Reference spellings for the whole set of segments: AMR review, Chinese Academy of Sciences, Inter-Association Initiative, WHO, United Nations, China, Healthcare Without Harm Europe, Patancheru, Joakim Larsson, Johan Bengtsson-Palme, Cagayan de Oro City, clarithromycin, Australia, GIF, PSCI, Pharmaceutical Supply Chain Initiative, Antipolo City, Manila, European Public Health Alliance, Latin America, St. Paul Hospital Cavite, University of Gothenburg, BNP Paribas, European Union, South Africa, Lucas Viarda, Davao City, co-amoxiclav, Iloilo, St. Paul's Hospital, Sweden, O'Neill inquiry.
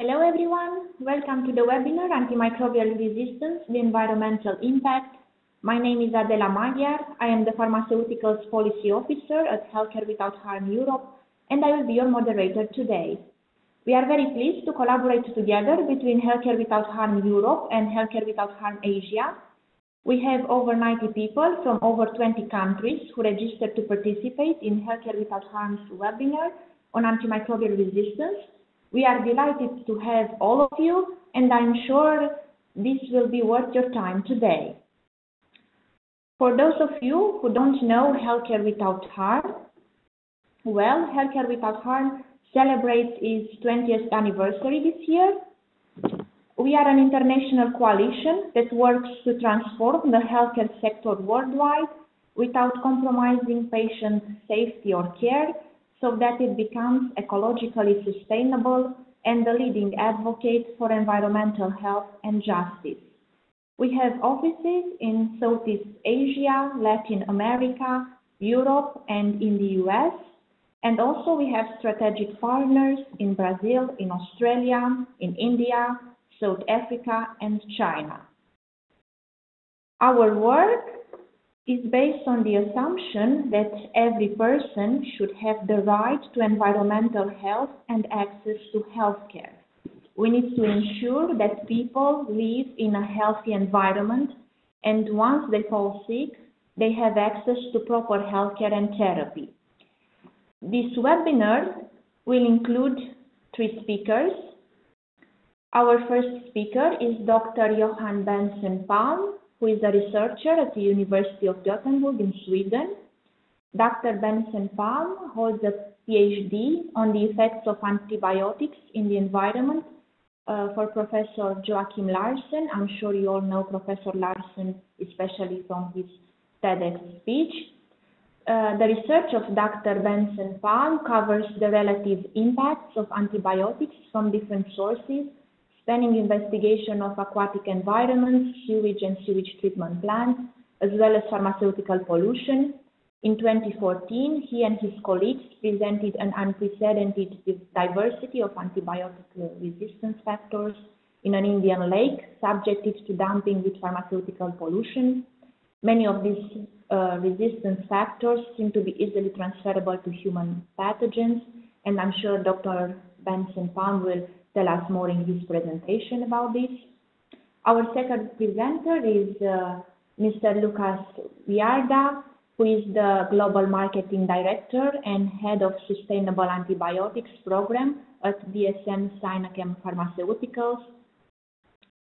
Hello everyone, welcome to the webinar Antimicrobial Resistance, the Environmental Impact. My name is Adela Magyar, I am the Pharmaceuticals Policy Officer at Healthcare Without Harm Europe, and I will be your moderator today. We are very pleased to collaborate together between Healthcare Without Harm Europe and Healthcare Without Harm Asia. We have over 90 people from over 20 countries who registered to participate in Healthcare Without Harm's webinar on antimicrobial resistance. We are delighted to have all of you, and I'm sure this will be worth your time today. For those of you who don't know Healthcare Without Harm, well, Healthcare Without Harm celebrates its 20th anniversary this year. We are an international coalition that works to transform the healthcare sector worldwide without compromising patient safety or care, so that it becomes ecologically sustainable and the leading advocate for environmental health and justice. We have offices in Southeast Asia, Latin America, Europe, and in the US. And also we have strategic partners in Brazil, in Australia, in India, South Africa, and China. Our work is based on the assumption that every person should have the right to environmental health and access to healthcare. We need to ensure that people live in a healthy environment, and once they fall sick, they have access to proper healthcare and therapy. This webinar will include three speakers. Our first speaker is Dr. Johan Bengtsson-Palme, who is a researcher at the University of Gothenburg in Sweden. Dr. Bengtsson-Palme holds a PhD on the effects of antibiotics in the environment for Professor Joakim Larsson. I'm sure you all know Professor Larsson, especially from his TEDx speech. The research of Dr. Bengtsson-Palme covers the relative impacts of antibiotics from different sources, spanning investigation of aquatic environments, sewage and sewage treatment plants, as well as pharmaceutical pollution. In 2014, he and his colleagues presented an unprecedented diversity of antibiotic resistance factors in an Indian lake subjected to dumping with pharmaceutical pollution. Many of these resistance factors seem to be easily transferable to human pathogens, and I'm sure Dr. Bengtsson-Palme will tell us more in this presentation about this. Our second presenter is Mr. Lucas Viarda, who is the Global Marketing Director and Head of Sustainable Antibiotics Program at DSM Sinochem Pharmaceuticals.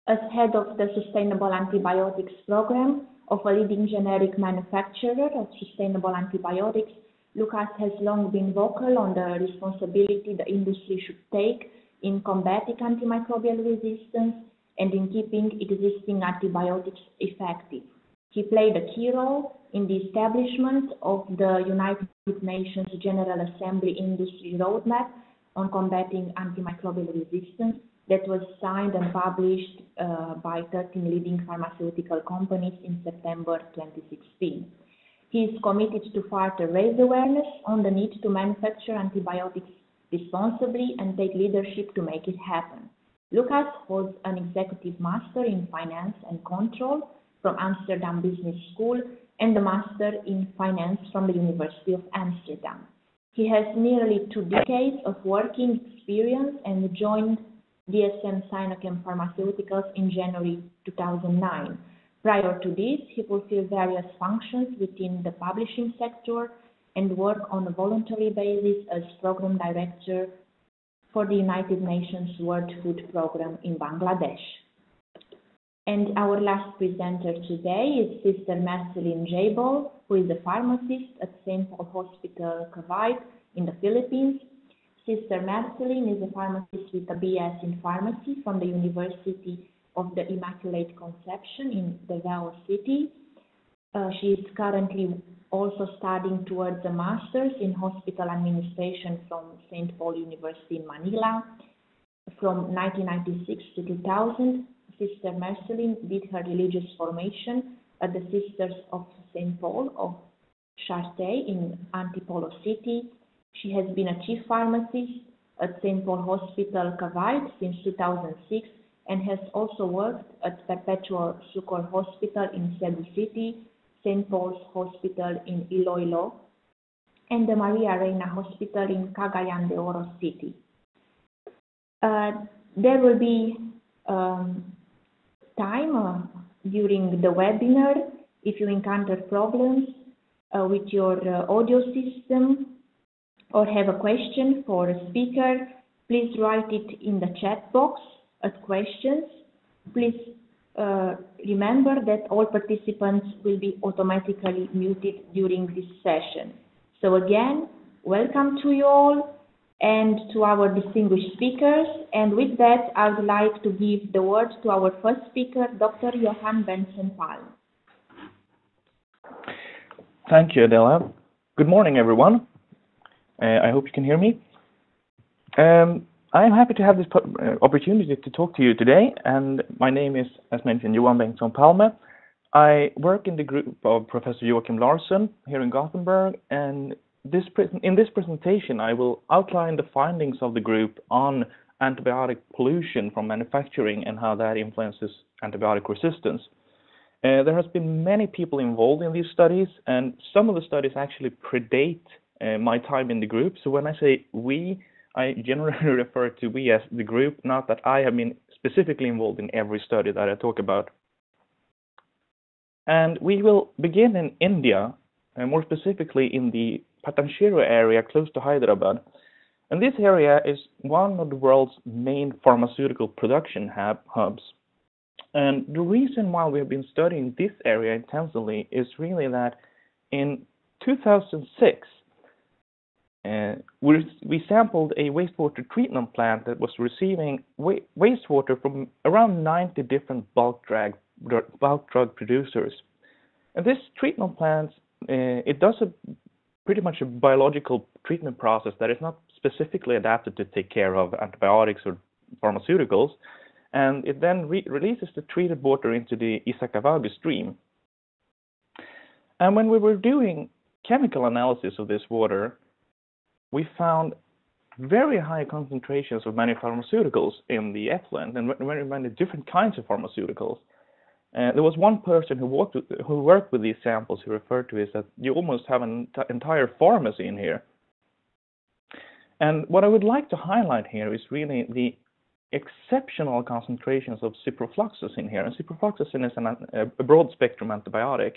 As Head of the Sustainable Antibiotics Program of a leading generic manufacturer of sustainable antibiotics, Lucas has long been vocal on the responsibility the industry should take in combating antimicrobial resistance and in keeping existing antibiotics effective. He played a key role in the establishment of the United Nations General Assembly Industry Roadmap on combating antimicrobial resistance that was signed and published by 13 leading pharmaceutical companies in September 2016. He is committed to further raise awareness on the need to manufacture antibiotics responsibly and take leadership to make it happen. Lucas holds an executive master in finance and control from Amsterdam Business School and a master in finance from the University of Amsterdam. He has nearly 2 decades of working experience and joined DSM Sinochem Pharmaceuticals in January 2009. Prior to this, he fulfilled various functions within the publishing sector and work on a voluntary basis as Program Director for the United Nations World Food Program in Bangladesh. And our last presenter today is Sister Marceline Jable, who is a pharmacist at St. Paul Hospital Cavite in the Philippines. Sister Marceline is a pharmacist with a BS in Pharmacy from the University of the Immaculate Conception in Davao City. She is currently also studying towards a master's in hospital administration from St. Paul University in Manila. From 1996 to 2000, Sister Marceline did her religious formation at the Sisters of St. Paul of Chartres in Antipolo City. She has been a chief pharmacist at St. Paul Hospital Cavite since 2006 and has also worked at Perpetual Sucor Hospital in Cebu City, St. Paul's Hospital in Iloilo, and the Maria Reina Hospital in Cagayan de Oro City. There will be time during the webinar if you encounter problems with your audio system or have a question for a speaker, please write it in the chat box at questions. Please remember that all participants will be automatically muted during this session. So again, welcome to you all and to our distinguished speakers. And with that, I would like to give the word to our first speaker, Dr. Johan Bengtsson-Palme. Thank you, Adela. Good morning, everyone. I hope you can hear me. I'm happy to have this opportunity to talk to you today, and my name is, as mentioned, Johan Bengtsson-Palme. I work in the group of Professor Joakim Larsson here in Gothenburg, and in this presentation I will outline the findings of the group on antibiotic pollution from manufacturing and how that influences antibiotic resistance. There has been many people involved in these studies, and some of the studies actually predate my time in the group. So when I say we, I generally refer to we as the group, not that I have been specifically involved in every study that I talk about. And we will begin in India, more specifically in the Patancheru area close to Hyderabad. And this area is one of the world's main pharmaceutical production hubs. And the reason why we have been studying this area intensively is really that in 2006, we sampled a wastewater treatment plant that was receiving wastewater from around 90 different bulk drug producers. And this treatment plant, it does pretty much a biological treatment process that is not specifically adapted to take care of antibiotics or pharmaceuticals, and it then releases the treated water into the Isakavagu stream. And when we were doing chemical analysis of this water, we found very high concentrations of many pharmaceuticals in the effluent and very many different kinds of pharmaceuticals. There was one person who worked with these samples who referred to it as that you almost have an entire pharmacy in here. And what I would like to highlight here is really the exceptional concentrations of ciprofloxacin here. And ciprofloxacin is a broad-spectrum antibiotic.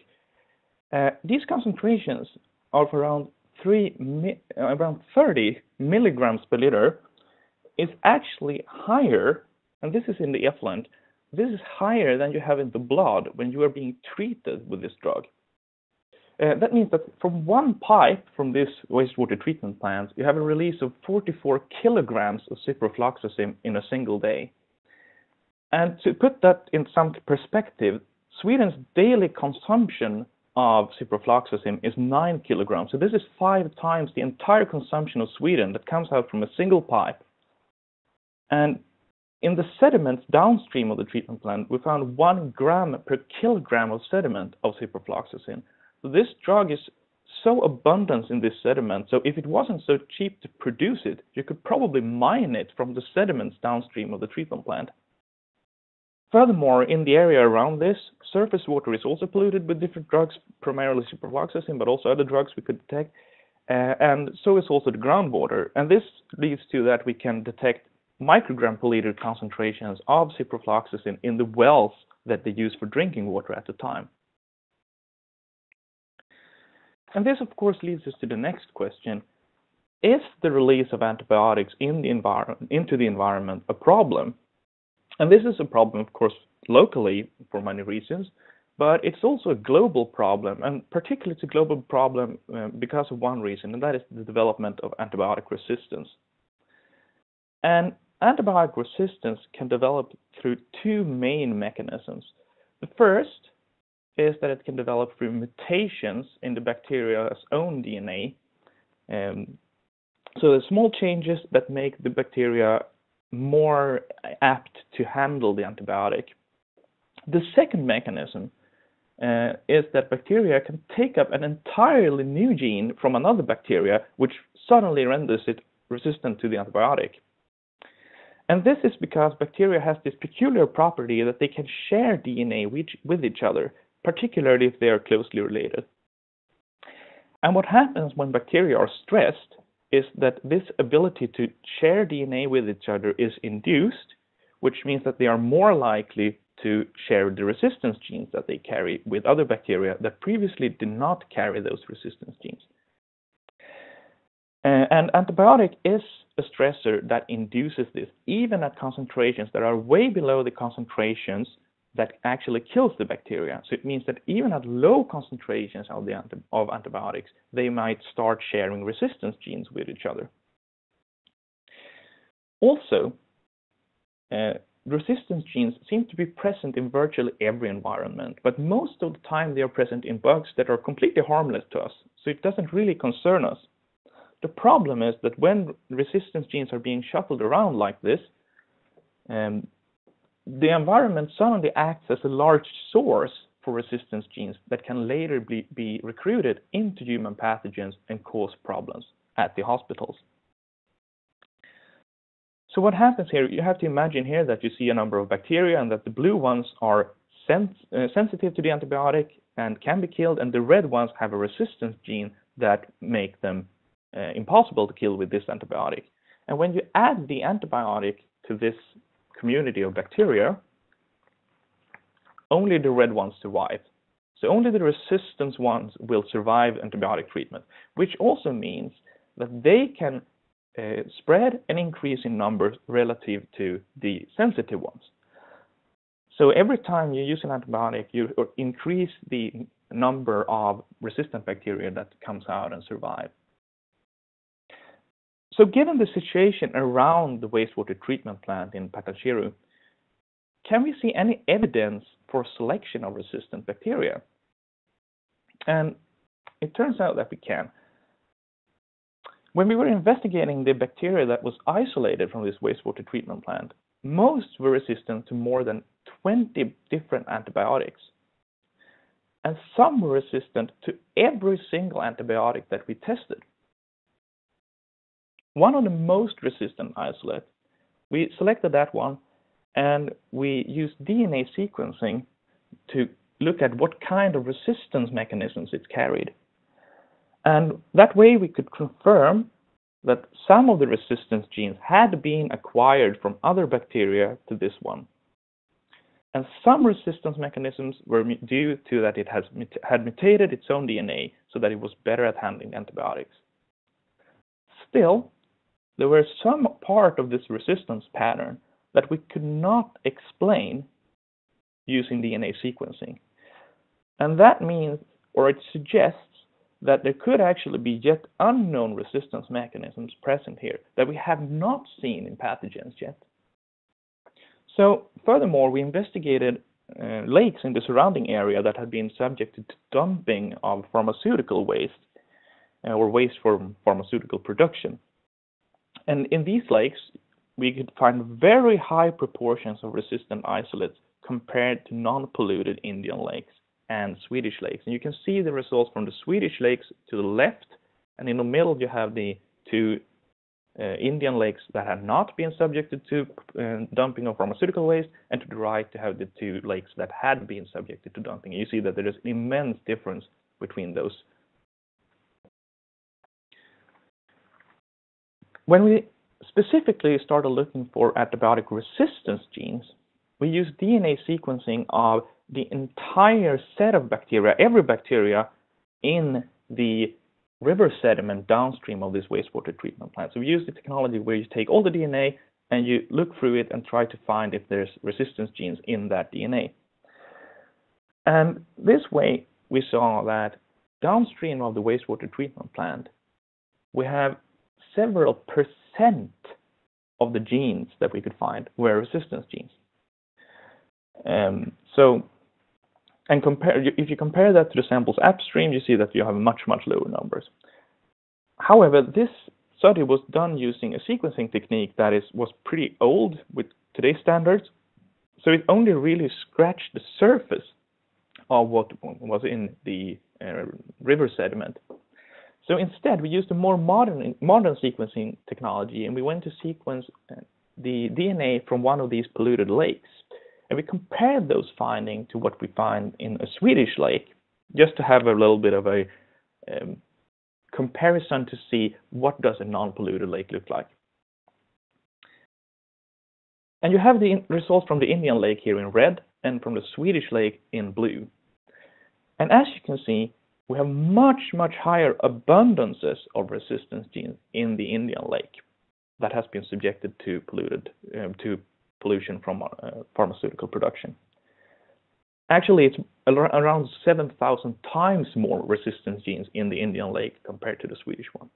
These concentrations are around around 30 milligrams per liter, is actually higher, and this is in the effluent, this is higher than you have in the blood when you are being treated with this drug. That means that from one pipe from this wastewater treatment plant, you have a release of 44 kilograms of ciprofloxacin in a single day. And to put that in some perspective, Sweden's daily consumption of ciprofloxacin is 9 kilograms. So this is 5 times the entire consumption of Sweden that comes out from a single pipe. And in the sediments downstream of the treatment plant, we found 1 gram per kilogram of sediment of ciprofloxacin. So this drug is so abundant in this sediment, so if it wasn't so cheap to produce it, you could probably mine it from the sediments downstream of the treatment plant. Furthermore, in the area around this, surface water is also polluted with different drugs, primarily ciprofloxacin, but also other drugs we could detect, and so is also the groundwater. And this leads to that we can detect microgram per liter concentrations of ciprofloxacin in the wells that they use for drinking water at the time. And this, of course, leads us to the next question. Is the release of antibiotics into the environment a problem? And this is a problem, of course, locally for many reasons, but it's also a global problem, and particularly it's a global problem because of one reason, and that is the development of antibiotic resistance. And antibiotic resistance can develop through 2 main mechanisms. The first is that it can develop through mutations in the bacteria's own DNA. So the small changes that make the bacteria more apt to handle the antibiotic. The second mechanism is that bacteria can take up an entirely new gene from another bacteria, which suddenly renders it resistant to the antibiotic. And this is because bacteria has this peculiar property that they can share DNA with each other, particularly if they are closely related. And what happens when bacteria are stressed is that this ability to share DNA with each other is induced, which means that they are more likely to share the resistance genes that they carry with other bacteria that previously did not carry those resistance genes. And antibiotic is a stressor that induces this, even at concentrations that are way below the concentrations that actually kills the bacteria. So it means that even at low concentrations of antibiotics, they might start sharing resistance genes with each other. Also, resistance genes seem to be present in virtually every environment, but most of the time they are present in bugs that are completely harmless to us, so it doesn't really concern us. The problem is that when resistance genes are being shuffled around like this, the environment suddenly acts as a large source for resistance genes that can later be recruited into human pathogens and cause problems at the hospitals. So what happens here, you have to imagine here that you see a number of bacteria and that the blue ones are sensitive to the antibiotic and can be killed, and the red ones have a resistance gene that make them impossible to kill with this antibiotic. And when you add the antibiotic to this community of bacteria, only the red ones survive. So only the resistance ones will survive antibiotic treatment, which also means that they can spread and increase in numbers relative to the sensitive ones. So every time you use an antibiotic, you increase the number of resistant bacteria that comes out and survive. So given the situation around the wastewater treatment plant in Patancheru, can we see any evidence for selection of resistant bacteria? And it turns out that we can. When we were investigating the bacteria that was isolated from this wastewater treatment plant, most were resistant to more than 20 different antibiotics. And some were resistant to every single antibiotic that we tested. One of the most resistant isolates, we selected that one, and we used DNA sequencing to look at what kind of resistance mechanisms it carried. And that way we could confirm that some of the resistance genes had been acquired from other bacteria to this one. And some resistance mechanisms were due to that it had mutated its own DNA so that it was better at handling antibiotics. Still, there were some part of this resistance pattern that we could not explain using DNA sequencing. And that means, or it suggests, that there could actually be yet unknown resistance mechanisms present here that we have not seen in pathogens yet. So furthermore, we investigated lakes in the surrounding area that had been subjected to dumping of pharmaceutical waste or waste from pharmaceutical production. And in these lakes, we could find very high proportions of resistant isolates compared to non-polluted Indian lakes and Swedish lakes. And you can see the results from the Swedish lakes to the left, and in the middle you have the two Indian lakes that have not been subjected to dumping of pharmaceutical waste, and to the right you have the two lakes that had been subjected to dumping. You see that there is an immense difference between those. When we specifically started looking for antibiotic resistance genes, we used DNA sequencing of the entire set of bacteria, every bacteria in the river sediment downstream of this wastewater treatment plant. So we used the technology where you take all the DNA and you look through it and try to find if there's resistance genes in that DNA. And this way, we saw that downstream of the wastewater treatment plant, we have several percent of the genes that we could find were resistance genes. If you compare that to the samples upstream, you see that you have much, much lower numbers. However, this study was done using a sequencing technique that was pretty old with today's standards, so it only really scratched the surface of what was in the river sediment. So instead, we used a more modern sequencing technology, and we went to sequence the DNA from one of these polluted lakes. And we compared those findings to what we find in a Swedish lake, just to have a little bit of a comparison to see what does a non-polluted lake look like. And you have the results from the Indian lake here in red and from the Swedish lake in blue. And as you can see, we have much higher abundances of resistance genes in the Indian lake that has been subjected to pollution from pharmaceutical production. Actually, it's around 7,000 times more resistance genes in the Indian lake compared to the Swedish one.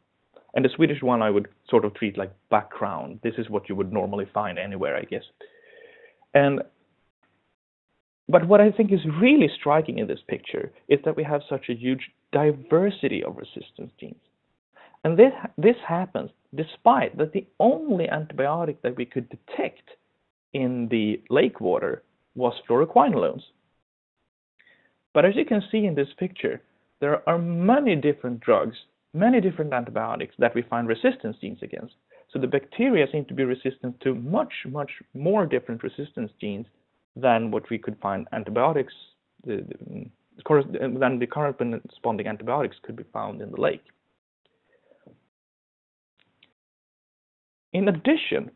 And the Swedish one I would sort of treat like background. This is what you would normally find anywhere, I guess. But what I think is really striking in this picture is that we have such a huge diversity of resistance genes. And this happens despite that the only antibiotic that we could detect in the lake water was fluoroquinolones. But as you can see in this picture, there are many different drugs, many different antibiotics that we find resistance genes against. So the bacteria seem to be resistant to much more different resistance genes than what we could find antibiotics, than the corresponding antibiotics could be found in the lake. In addition,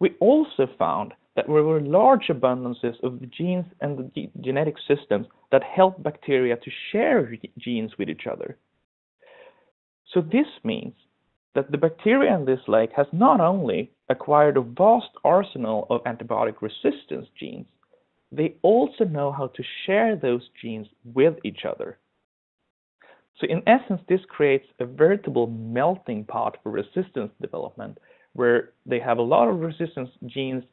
we also found that there were large abundances of the genes and the genetic systems that help bacteria to share genes with each other. So this means that the bacteria in this lake has not only acquired a vast arsenal of antibiotic resistance genes, they also know how to share those genes with each other. So in essence, this creates a veritable melting pot for resistance development, where they have a lot of resistance genes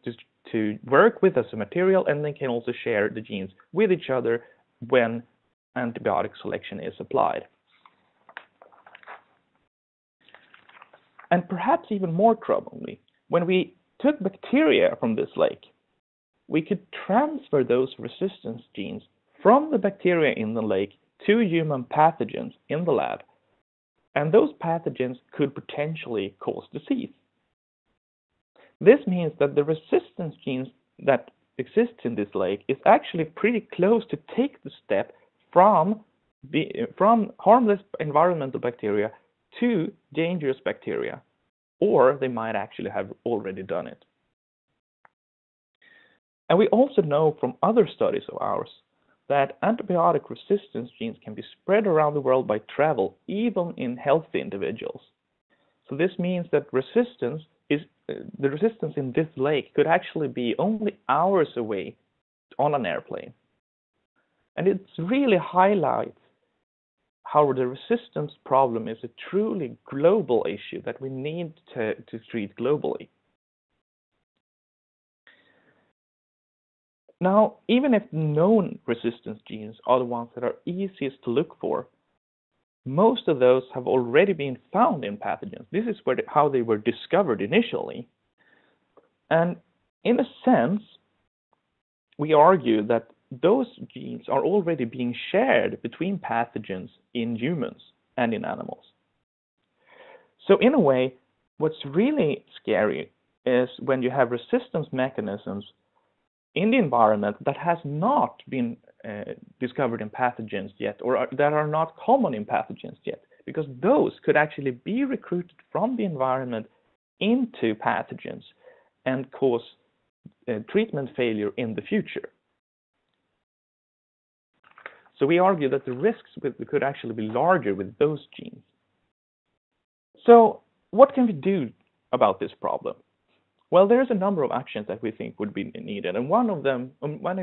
to work with as a material, and they can also share the genes with each other when antibiotic selection is applied. And perhaps even more troublingly, when we took bacteria from this lake, we could transfer those resistance genes from the bacteria in the lake to human pathogens in the lab, and those pathogens could potentially cause disease. This means that the resistance genes that exist in this lake is actually pretty close to take the step from harmless environmental bacteria to dangerous bacteria, or they might actually have already done it. And we also know from other studies of ours that antibiotic resistance genes can be spread around the world by travel, even in healthy individuals. So this means that the resistance in this lake could actually be only hours away on an airplane. And it really highlights how the resistance problem is a truly global issue that we need to treat globally. Now, even if known resistance genes are the ones that are easiest to look for, most of those have already been found in pathogens. This is how they were discovered initially. And in a sense, we argue that those genes are already being shared between pathogens in humans and in animals. So in a way, what's really scary is when you have resistance mechanisms in the environment that has not been discovered in pathogens yet, or that are not common in pathogens yet, because those could actually be recruited from the environment into pathogens and cause treatment failure in the future. So we argue that the risks could actually be larger with those genes. So what can we do about this problem? Well, there's a number of actions that we think would be needed, and many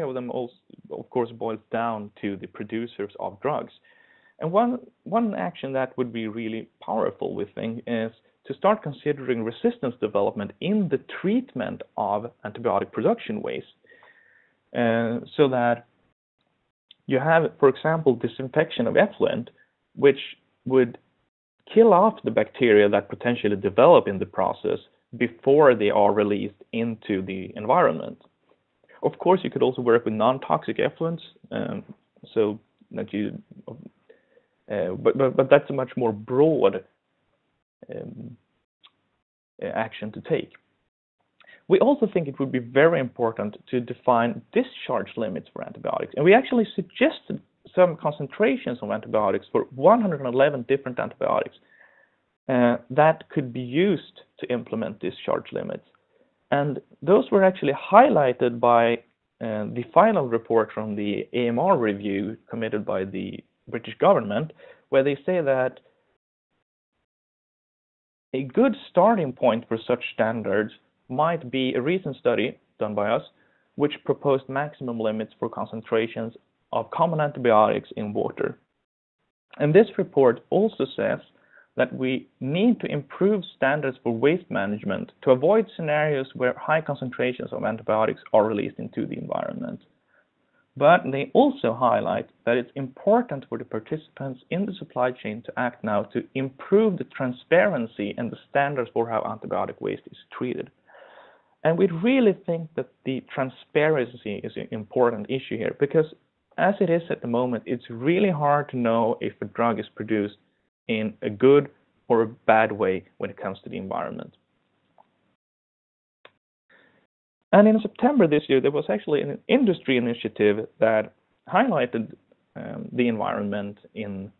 of them also, of course, boils down to the producers of drugs. And one action that would be really powerful, we think, is to start considering resistance development in the treatment of antibiotic production ways, so that you have, for example, disinfection of effluent, which would kill off the bacteria that potentially develop in the process before they are released into the environment. Of course, you could also work with non-toxic effluents, so that you But that's a much more broad action to take. We also think it would be very important to define discharge limits for antibiotics, and we actually suggested some concentrations of antibiotics for 111 different antibiotics that could be used to implement discharge limits. And those were actually highlighted by the final report from the AMR review committed by the British government, where they say that a good starting point for such standards might be a recent study done by us, which proposed maximum limits for concentrations of common antibiotics in water. And this report also says that we need to improve standards for waste management to avoid scenarios where high concentrations of antibiotics are released into the environment. But they also highlight that it's important for the participants in the supply chain to act now to improve the transparency and the standards for how antibiotic waste is treated. And we really think that the transparency is an important issue here, because as it is at the moment, it's really hard to know if a drug is produced in a good or a bad way when it comes to the environment. And in September this year, there was actually an industry initiative that highlighted the environment in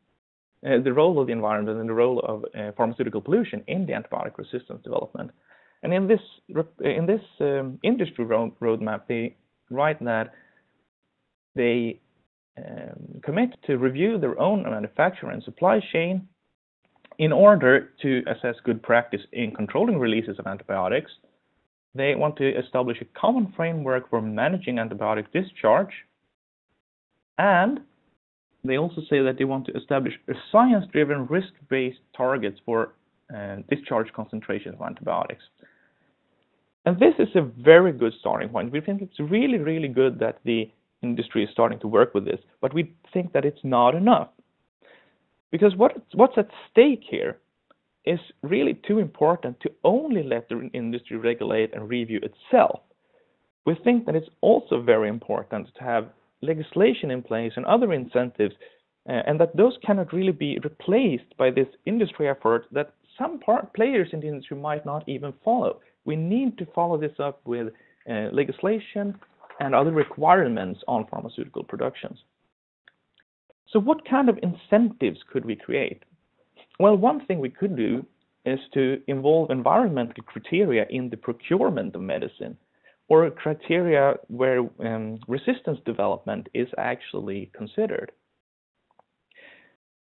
the role of the environment and the role of pharmaceutical pollution in the antibiotic resistance development. And in this industry roadmap, they write that they commit to review their own manufacturer and supply chain in order to assess good practice in controlling releases of antibiotics. They want to establish a common framework for managing antibiotic discharge. And they also say that they want to establish a science-driven, risk-based targets for discharge concentration of antibiotics. And this is a very good starting point. We think it's really, really good that the industry is starting to work with this, but we think that it's not enough. Because what's at stake here is really too important to only let the industry regulate and review itself. We think that it's also very important to have legislation in place and other incentives, and that those cannot really be replaced by this industry effort that some players in the industry might not even follow. We need to follow this up with legislation and other requirements on pharmaceutical productions. So what kind of incentives could we create? Well, one thing we could do is to involve environmental criteria in the procurement of medicine, or criteria where resistance development is actually considered.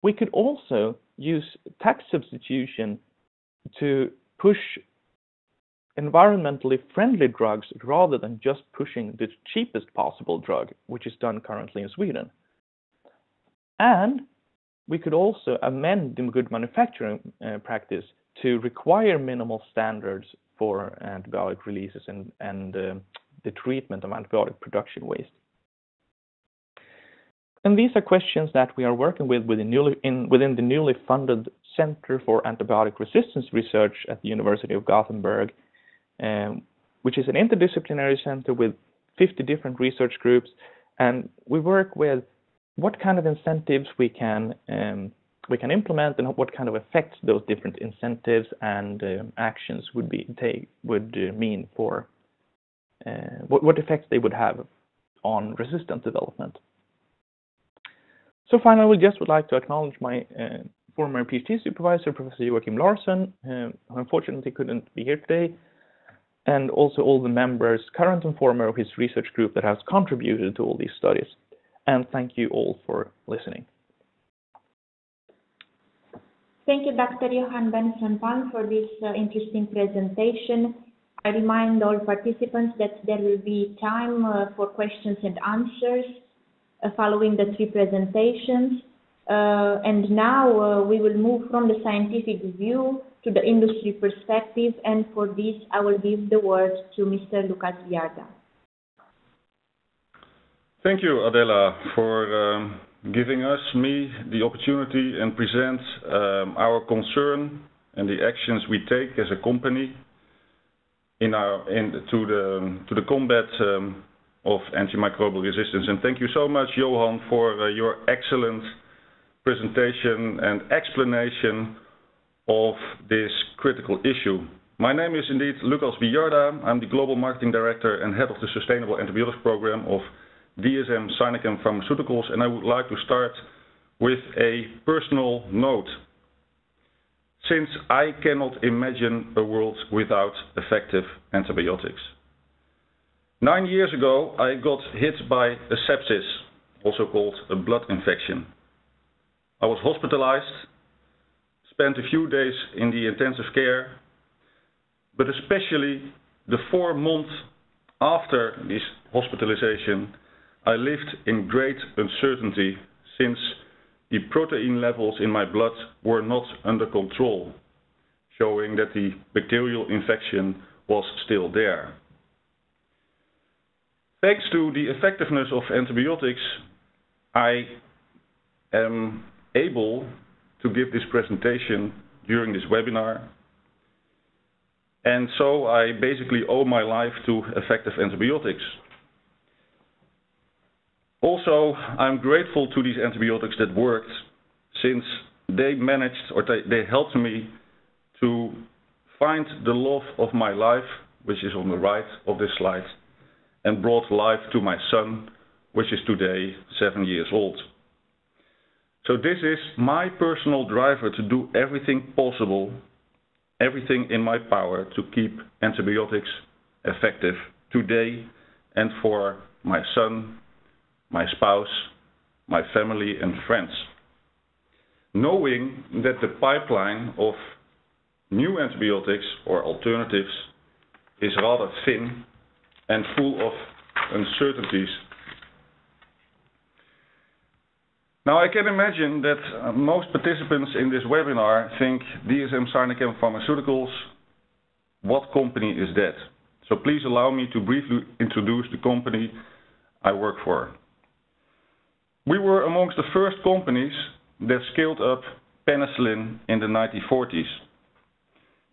We could also use tax substitution to push environmentally friendly drugs rather than just pushing the cheapest possible drug, which is done currently in Sweden. And we could also amend the good manufacturing practice to require minimal standards for antibiotic releases and the treatment of antibiotic production waste. And these are questions that we are working with within the newly funded Center for Antibiotic Resistance Research at the University of Gothenburg, which is an interdisciplinary center with 50 different research groups. And we work with what kind of incentives we can implement, and what kind of effects those different incentives and actions would mean for what effects they would have on resistance development. So finally, we just would like to acknowledge my former PhD supervisor, Professor Joakim Larsson, who unfortunately couldn't be here today, and also all the members, current and former, of his research group that has contributed to all these studies. And thank you all for listening. Thank you, Dr. Johan Bengtsson-Palme, for this interesting presentation. I remind all participants that there will be time for questions and answers following the three presentations. And now we will move from the scientific view to the industry perspective. And for this, I will give the word to Mr. Lucas Viarda. Thank you, Adela, for giving me the opportunity and present our concern and the actions we take as a company to the combat of antimicrobial resistance. And thank you so much, Johan, for your excellent presentation and explanation of this critical issue. My name is indeed Lucas Viarda. I'm the Global Marketing Director and Head of the Sustainable Antibiotics Program of DSM Sinochem Pharmaceuticals, and I would like to start with a personal note. Since I cannot imagine a world without effective antibiotics. 9 years ago, I got hit by a sepsis, also called a blood infection. I was hospitalized, spent a few days in the intensive care, but especially the 4 months after this hospitalization, I lived in great uncertainty since the protein levels in my blood were not under control, showing that the bacterial infection was still there. Thanks to the effectiveness of antibiotics, I am able to give this presentation during this webinar. And so I basically owe my life to effective antibiotics. Also, I'm grateful to these antibiotics that worked, since they managed, or they helped me to find the love of my life, which is on the right of this slide, and brought life to my son, which is today 7 years old. So this is my personal driver to do everything possible, everything in my power to keep antibiotics effective today and for my son, my spouse, my family and friends. Knowing that the pipeline of new antibiotics or alternatives is rather thin and full of uncertainties. Now, I can imagine that most participants in this webinar think DSM Sinochem Pharmaceuticals, what company is that? So please allow me to briefly introduce the company I work for. We were amongst the first companies that scaled up penicillin in the 1940s.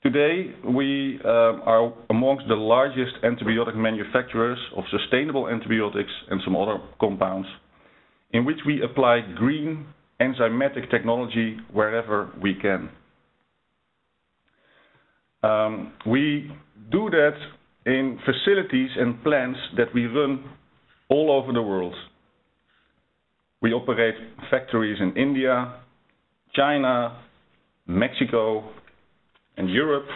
Today, we are amongst the largest antibiotic manufacturers of sustainable antibiotics and some other compounds, in which we apply green enzymatic technology wherever we can. We do that in facilities and plants that we run all over the world. We operate factories in India, China, Mexico, and Europe.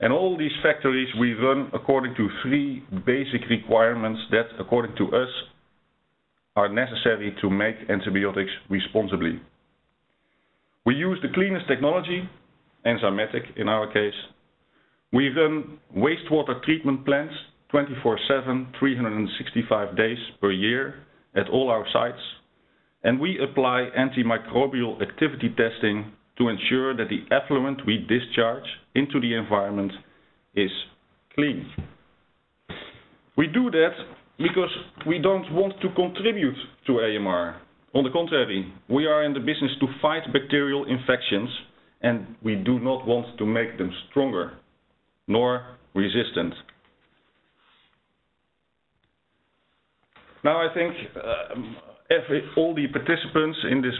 And all these factories we run according to three basic requirements that, according to us, are necessary to make antibiotics responsibly. We use the cleanest technology, enzymatic in our case. We run wastewater treatment plants 24/7, 365 days per year, at all our sites, and we apply antimicrobial activity testing to ensure that the effluent we discharge into the environment is clean. We do that because we don't want to contribute to AMR. On the contrary, we are in the business to fight bacterial infections, and we do not want to make them stronger nor resistant. Now, I think all the participants in this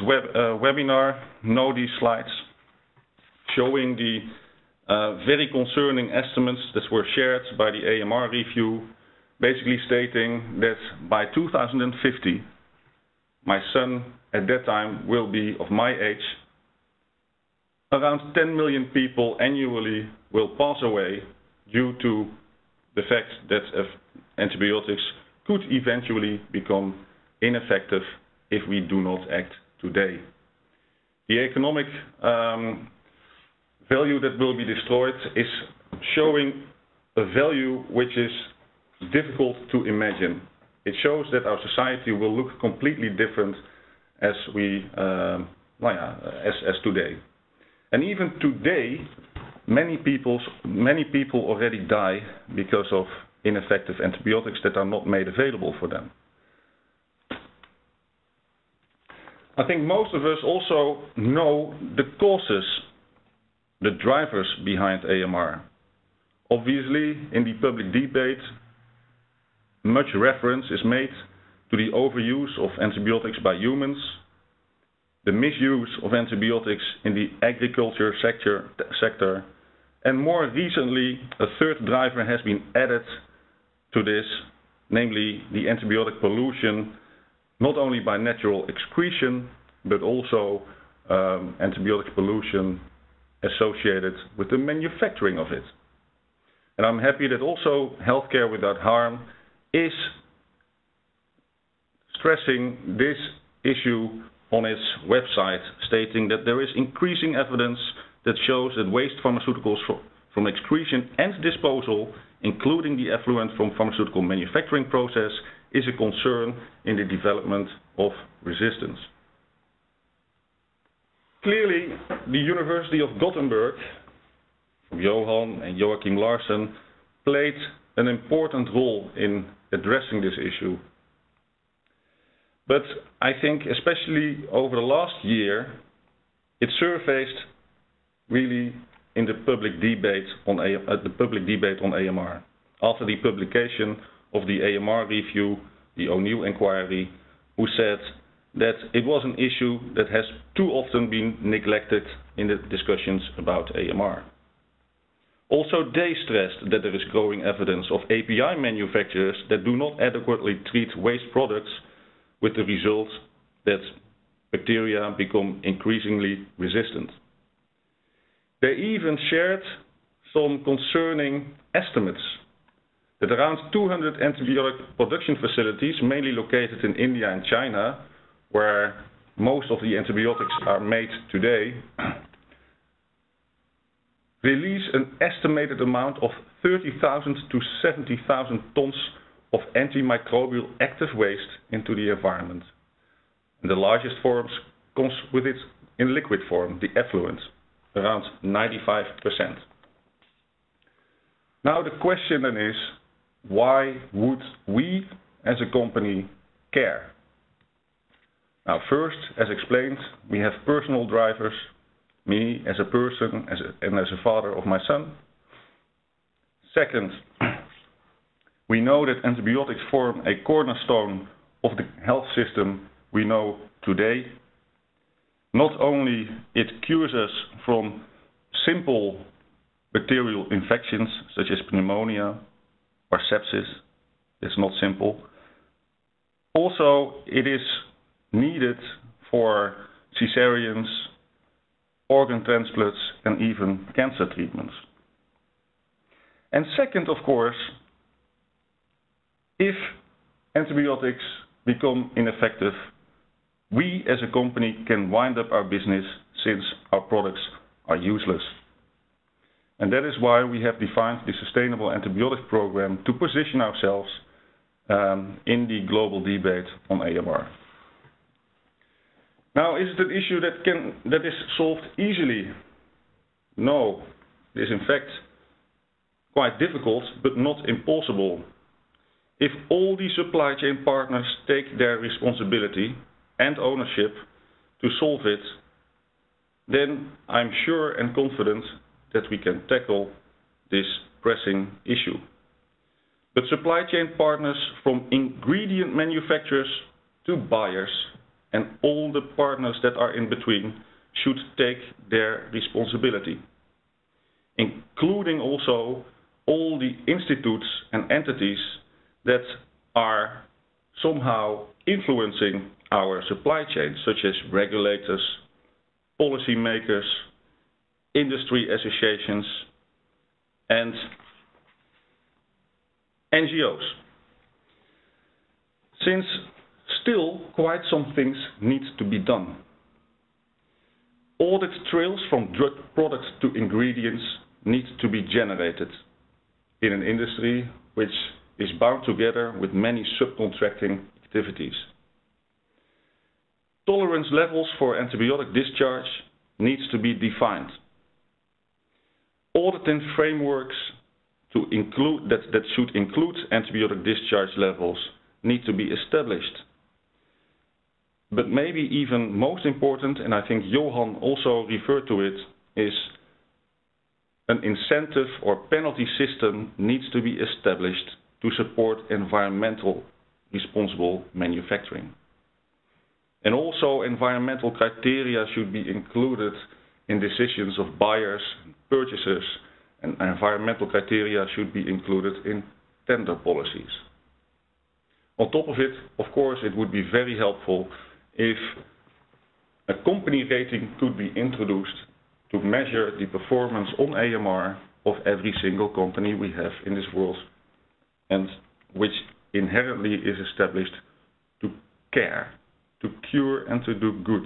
webinar know these slides, showing the very concerning estimates that were shared by the AMR review, basically stating that by 2050, my son at that time will be of my age. Around 10 million people annually will pass away due to the fact that antibiotics could eventually become ineffective if we do not act today. The economic value that will be destroyed is showing a value which is difficult to imagine. It shows that our society will look completely different as we, as today. And even today, many people already die because of ineffective antibiotics that are not made available for them. I think most of us also know the causes, the drivers behind AMR. Obviously, in the public debate, much reference is made to the overuse of antibiotics by humans, the misuse of antibiotics in the agriculture sector, and more recently, a third driver has been added to this, namely the antibiotic pollution, not only by natural excretion, but also antibiotic pollution associated with the manufacturing of it. And I'm happy that also Healthcare Without Harm is stressing this issue on its website, stating that there is increasing evidence that shows that waste pharmaceuticals from excretion and disposal, including the effluent from pharmaceutical manufacturing process, is a concern in the development of resistance. Clearly, the University of Gothenburg, Johan and Joakim Larsson, played an important role in addressing this issue. But I think especially over the last year, it surfaced really in the public debate on AMR, after the publication of the AMR review, the O'Neill inquiry, who said that it was an issue that has too often been neglected in the discussions about AMR. Also, they stressed that there is growing evidence of API manufacturers that do not adequately treat waste products, with the result that bacteria become increasingly resistant. They even shared some concerning estimates that around 200 antibiotic production facilities, mainly located in India and China, where most of the antibiotics are made today, release an estimated amount of 30,000 to 70,000 tons of antimicrobial active waste into the environment. And the largest forms comes with it in liquid form, the effluent, around 95%. Now the question then is, why would we as a company care? Now first, as explained, we have personal drivers, me as a person and as a father of my son. Second, we know that antibiotics form a cornerstone of the health system we know today. Not only it cures us from simple bacterial infections such as pneumonia or sepsis, it's not simple. Also, it is needed for cesareans, organ transplants, and even cancer treatments. And second, of course, if antibiotics become ineffective, we as a company can wind up our business since our products are useless. And that is why we have defined the Sustainable Antibiotic Program to position ourselves in the global debate on AMR. Now, is it an issue that is solved easily? No, it is in fact quite difficult, but not impossible. If all the supply chain partners take their responsibility and ownership to solve it, then I'm sure and confident that we can tackle this pressing issue. But supply chain partners, from ingredient manufacturers to buyers, and all the partners that are in between, should take their responsibility, including also all the institutes and entities that are somehow influencing our supply chain, such as regulators, policy makers, industry associations, and NGOs. Since still quite some things need to be done. Audit trails from drug products to ingredients need to be generated in an industry which is bound together with many subcontracting activities. Tolerance levels for antibiotic discharge needs to be defined. Auditing frameworks that should include antibiotic discharge levels need to be established. But maybe even most important, and I think Johan also referred to it, is an incentive or penalty system needs to be established to support environmental responsible manufacturing. And also environmental criteria should be included in decisions of buyers and purchasers, and environmental criteria should be included in tender policies. On top of it, of course, it would be very helpful if a company rating could be introduced to measure the performance on AMR of every single company we have in this world, and which inherently is established to care, to cure, and to do good.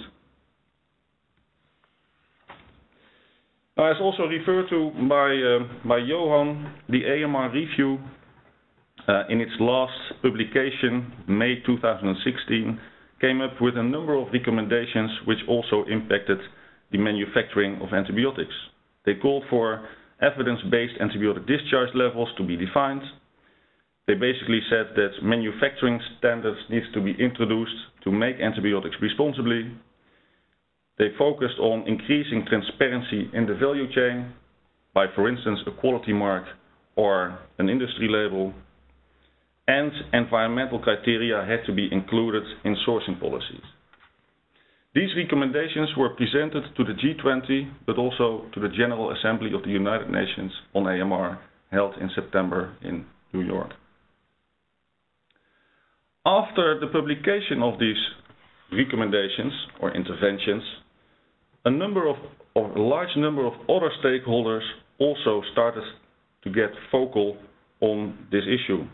Now, as also referred to by Johan, the AMR review in its last publication, May 2016, came up with a number of recommendations which also impacted the manufacturing of antibiotics. They called for evidence-based antibiotic discharge levels to be defined. They basically said that manufacturing standards needs to be introduced to make antibiotics responsibly. They focused on increasing transparency in the value chain by, for instance, a quality mark or an industry label. And environmental criteria had to be included in sourcing policies. These recommendations were presented to the G20, but also to the General Assembly of the United Nations on AMR, held in September in New York. After the publication of these recommendations or interventions, a large number of other stakeholders also started to get focal on this issue.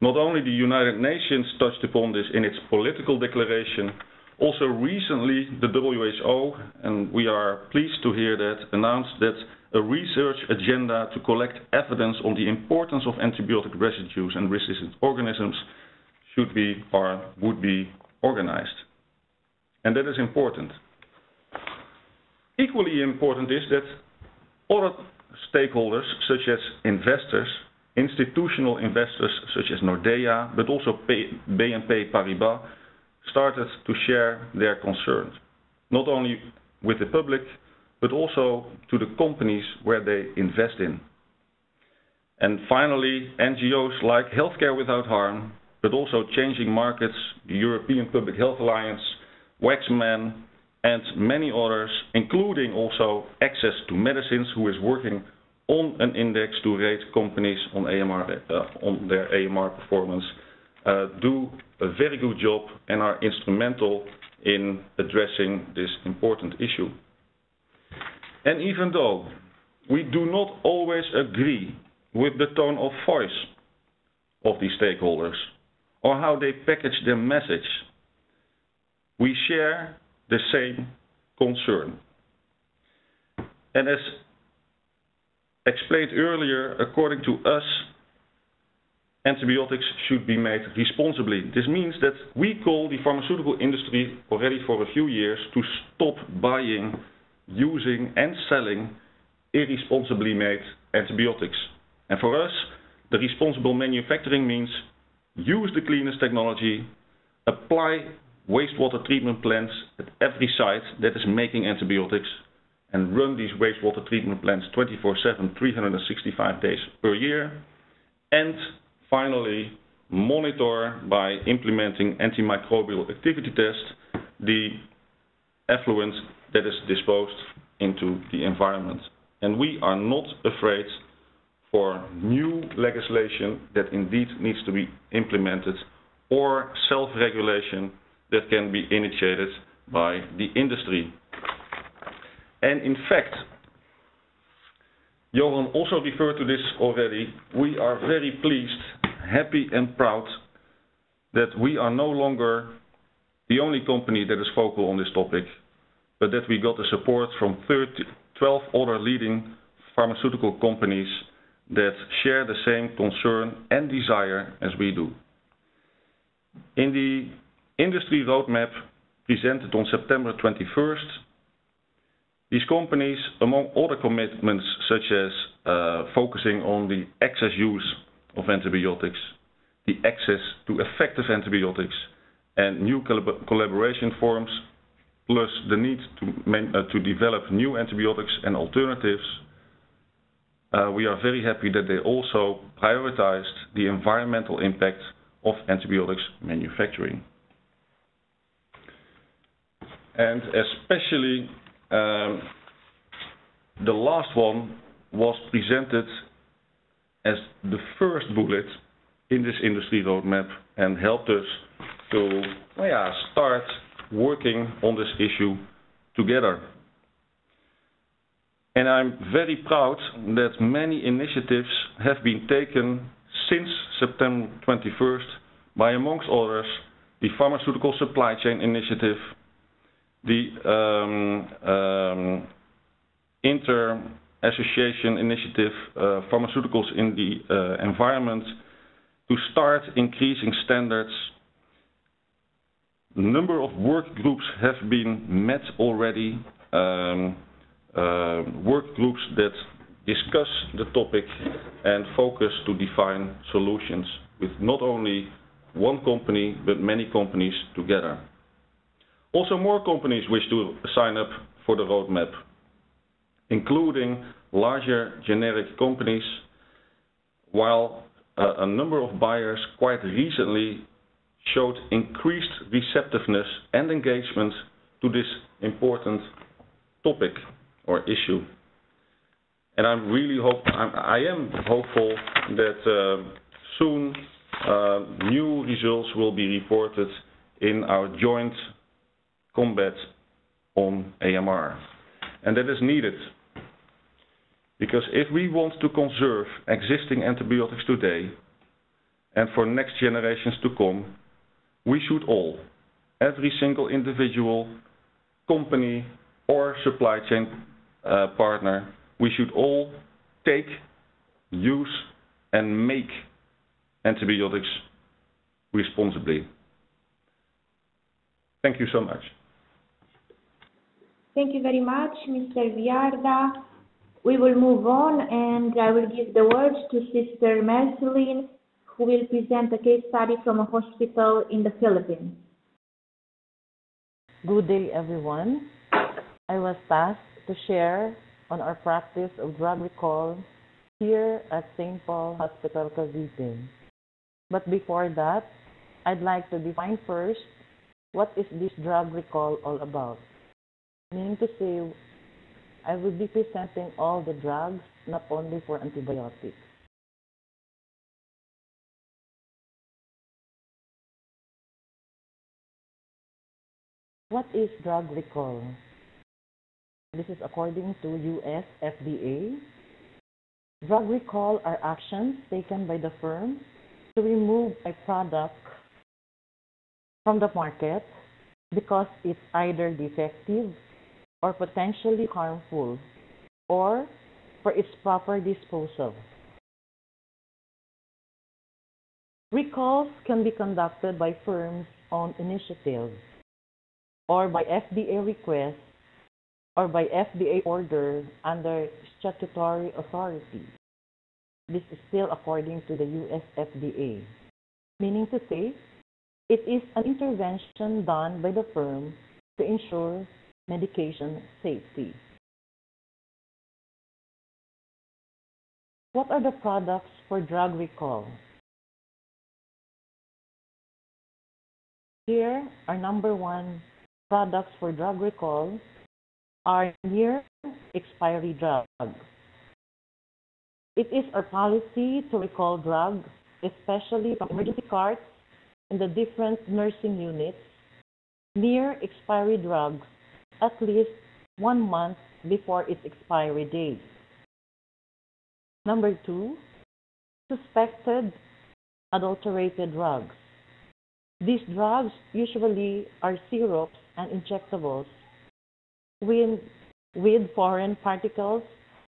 Not only the United Nations touched upon this in its political declaration, also recently the WHO, and we are pleased to hear that, announced that a research agenda to collect evidence on the importance of antibiotic residues and resistant organisms should be or would be organized. And that is important. Equally important is that other stakeholders, such as investors, institutional investors such as Nordea, but also BNP Paribas, started to share their concerns, not only with the public, but also to the companies where they invest in. And finally, NGOs like Healthcare Without Harm, but also Changing Markets, the European Public Health Alliance, Waxman, and many others, including also Access to Medicines, who is working on an index to rate companies on AMR, on their AMR performance, do a very good job and are instrumental in addressing this important issue. And even though we do not always agree with the tone of voice of these stakeholders or how they package their message, we share the same concern. And as explained earlier, according to us, antibiotics should be made responsibly. This means that we call the pharmaceutical industry already for a few years to stop buying, using and selling irresponsibly made antibiotics. And for us, the responsible manufacturing means use the cleanest technology, apply wastewater treatment plants at every site that is making antibiotics, and run these wastewater treatment plants 24/7, 365 days per year. And finally, monitor by implementing antimicrobial activity tests the effluent that is disposed into the environment. And we are not afraid for new legislation that indeed needs to be implemented, or self-regulation that can be initiated by the industry. And in fact, Johan also referred to this already, we are very pleased, happy and proud that we are no longer the only company that is focal on this topic, but that we got the support from 12 other leading pharmaceutical companies that share the same concern and desire as we do. In the industry roadmap presented on September 21st, these companies, among other commitments such as focusing on the excess use of antibiotics, the access to effective antibiotics and new collaboration forms, plus the need to develop new antibiotics and alternatives, we are very happy that they also prioritized the environmental impact of antibiotics manufacturing. And especially the last one was presented as the first bullet in this industry roadmap and helped us to start working on this issue together. And I'm very proud that many initiatives have been taken since September 21st by, amongst others, the Pharmaceutical Supply Chain Initiative, the Inter-Association Initiative, Pharmaceuticals in the Environment, to start increasing standards. A number of work groups have been met already, work groups that discuss the topic and focus to define solutions with not only one company but many companies together. Also, more companies wish to sign up for the roadmap, including larger generic companies, while a number of buyers quite recently showed increased receptiveness and engagement to this important topic or issue. And I'm really hopeful that soon new results will be reported in our joint combat on AMR. And that is needed, because if we want to conserve existing antibiotics today and for next generations to come, we should all, every single individual, company or supply chain partner, we should all take, use and make antibiotics responsibly. Thank you so much. Thank you very much, Mr. Viarda. We will move on, and I will give the word to Sister Marceline, who will present a case study from a hospital in the Philippines. Good day, everyone. I was tasked to share on our practice of drug recall here at St. Paul Hospital Cavite. But before that, I'd like to define first what is this drug recall all about. Meaning to say, I will be presenting all the drugs, not only for antibiotics. What is drug recall? This is according to US FDA. Drug recall are actions taken by the firm to remove a product from the market because it's either defective or potentially harmful, or for its proper disposal. Recalls can be conducted by firms' own initiative, or by FDA request, or by FDA order under statutory authority. This is still according to the US FDA. Meaning to say, it is an intervention done by the firm to ensure medication safety. What are the products for drug recall? Here, our number one products for drug recall are near expiry drugs. It is our policy to recall drugs, especially from emergency carts in the different nursing units, near expiry drugs at least 1 month before its expiry date. Number two, suspected adulterated drugs. These drugs usually are syrups and injectables with foreign particles,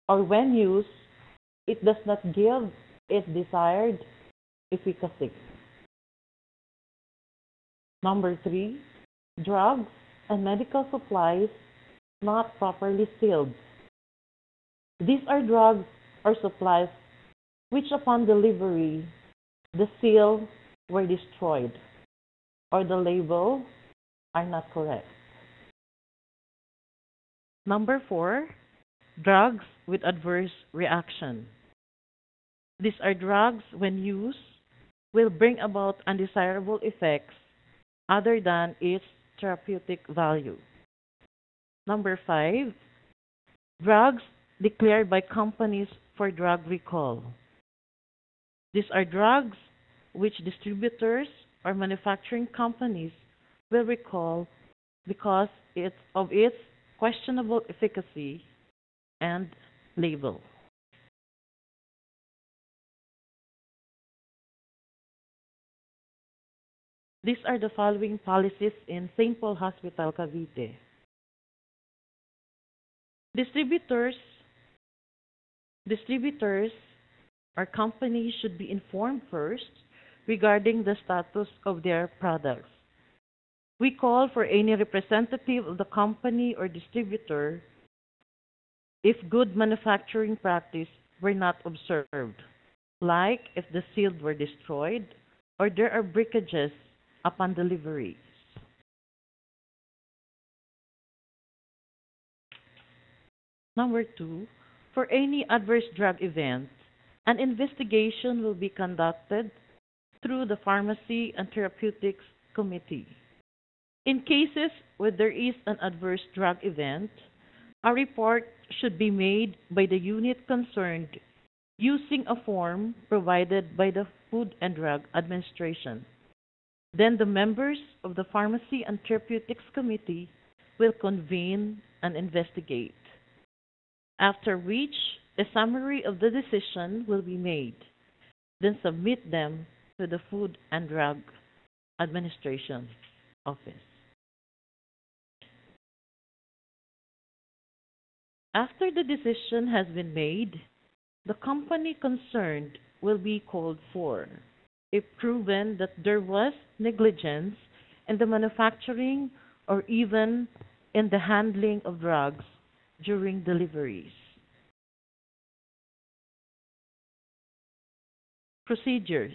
or when used, it does not give its desired efficacy. Number three, drugs and medical supplies not properly sealed. These are drugs or supplies which, upon delivery, the seal were destroyed or the label are not correct. Number four, drugs with adverse reaction. These are drugs when used will bring about undesirable effects other than its therapeutic value. Number 5, drugs declared by companies for drug recall. These are drugs which distributors or manufacturing companies will recall because of its questionable efficacy and label. These are the following policies in St. Paul Hospital Cavite. Distributors or companies should be informed first regarding the status of their products. We call for any representative of the company or distributor if good manufacturing practice were not observed, like if the seals were destroyed or there are breakages upon delivery. Number 2, for any adverse drug event, an investigation will be conducted through the Pharmacy and Therapeutics Committee. In cases where there is an adverse drug event, a report should be made by the unit concerned using a form provided by the Food and Drug Administration. Then the members of the Pharmacy and Therapeutics Committee will convene and investigate, after which a summary of the decision will be made, then submit them to the Food and Drug Administration Office. After the decision has been made, the company concerned will be called for if proven that there was negligence in the manufacturing or even in the handling of drugs during deliveries. Procedures.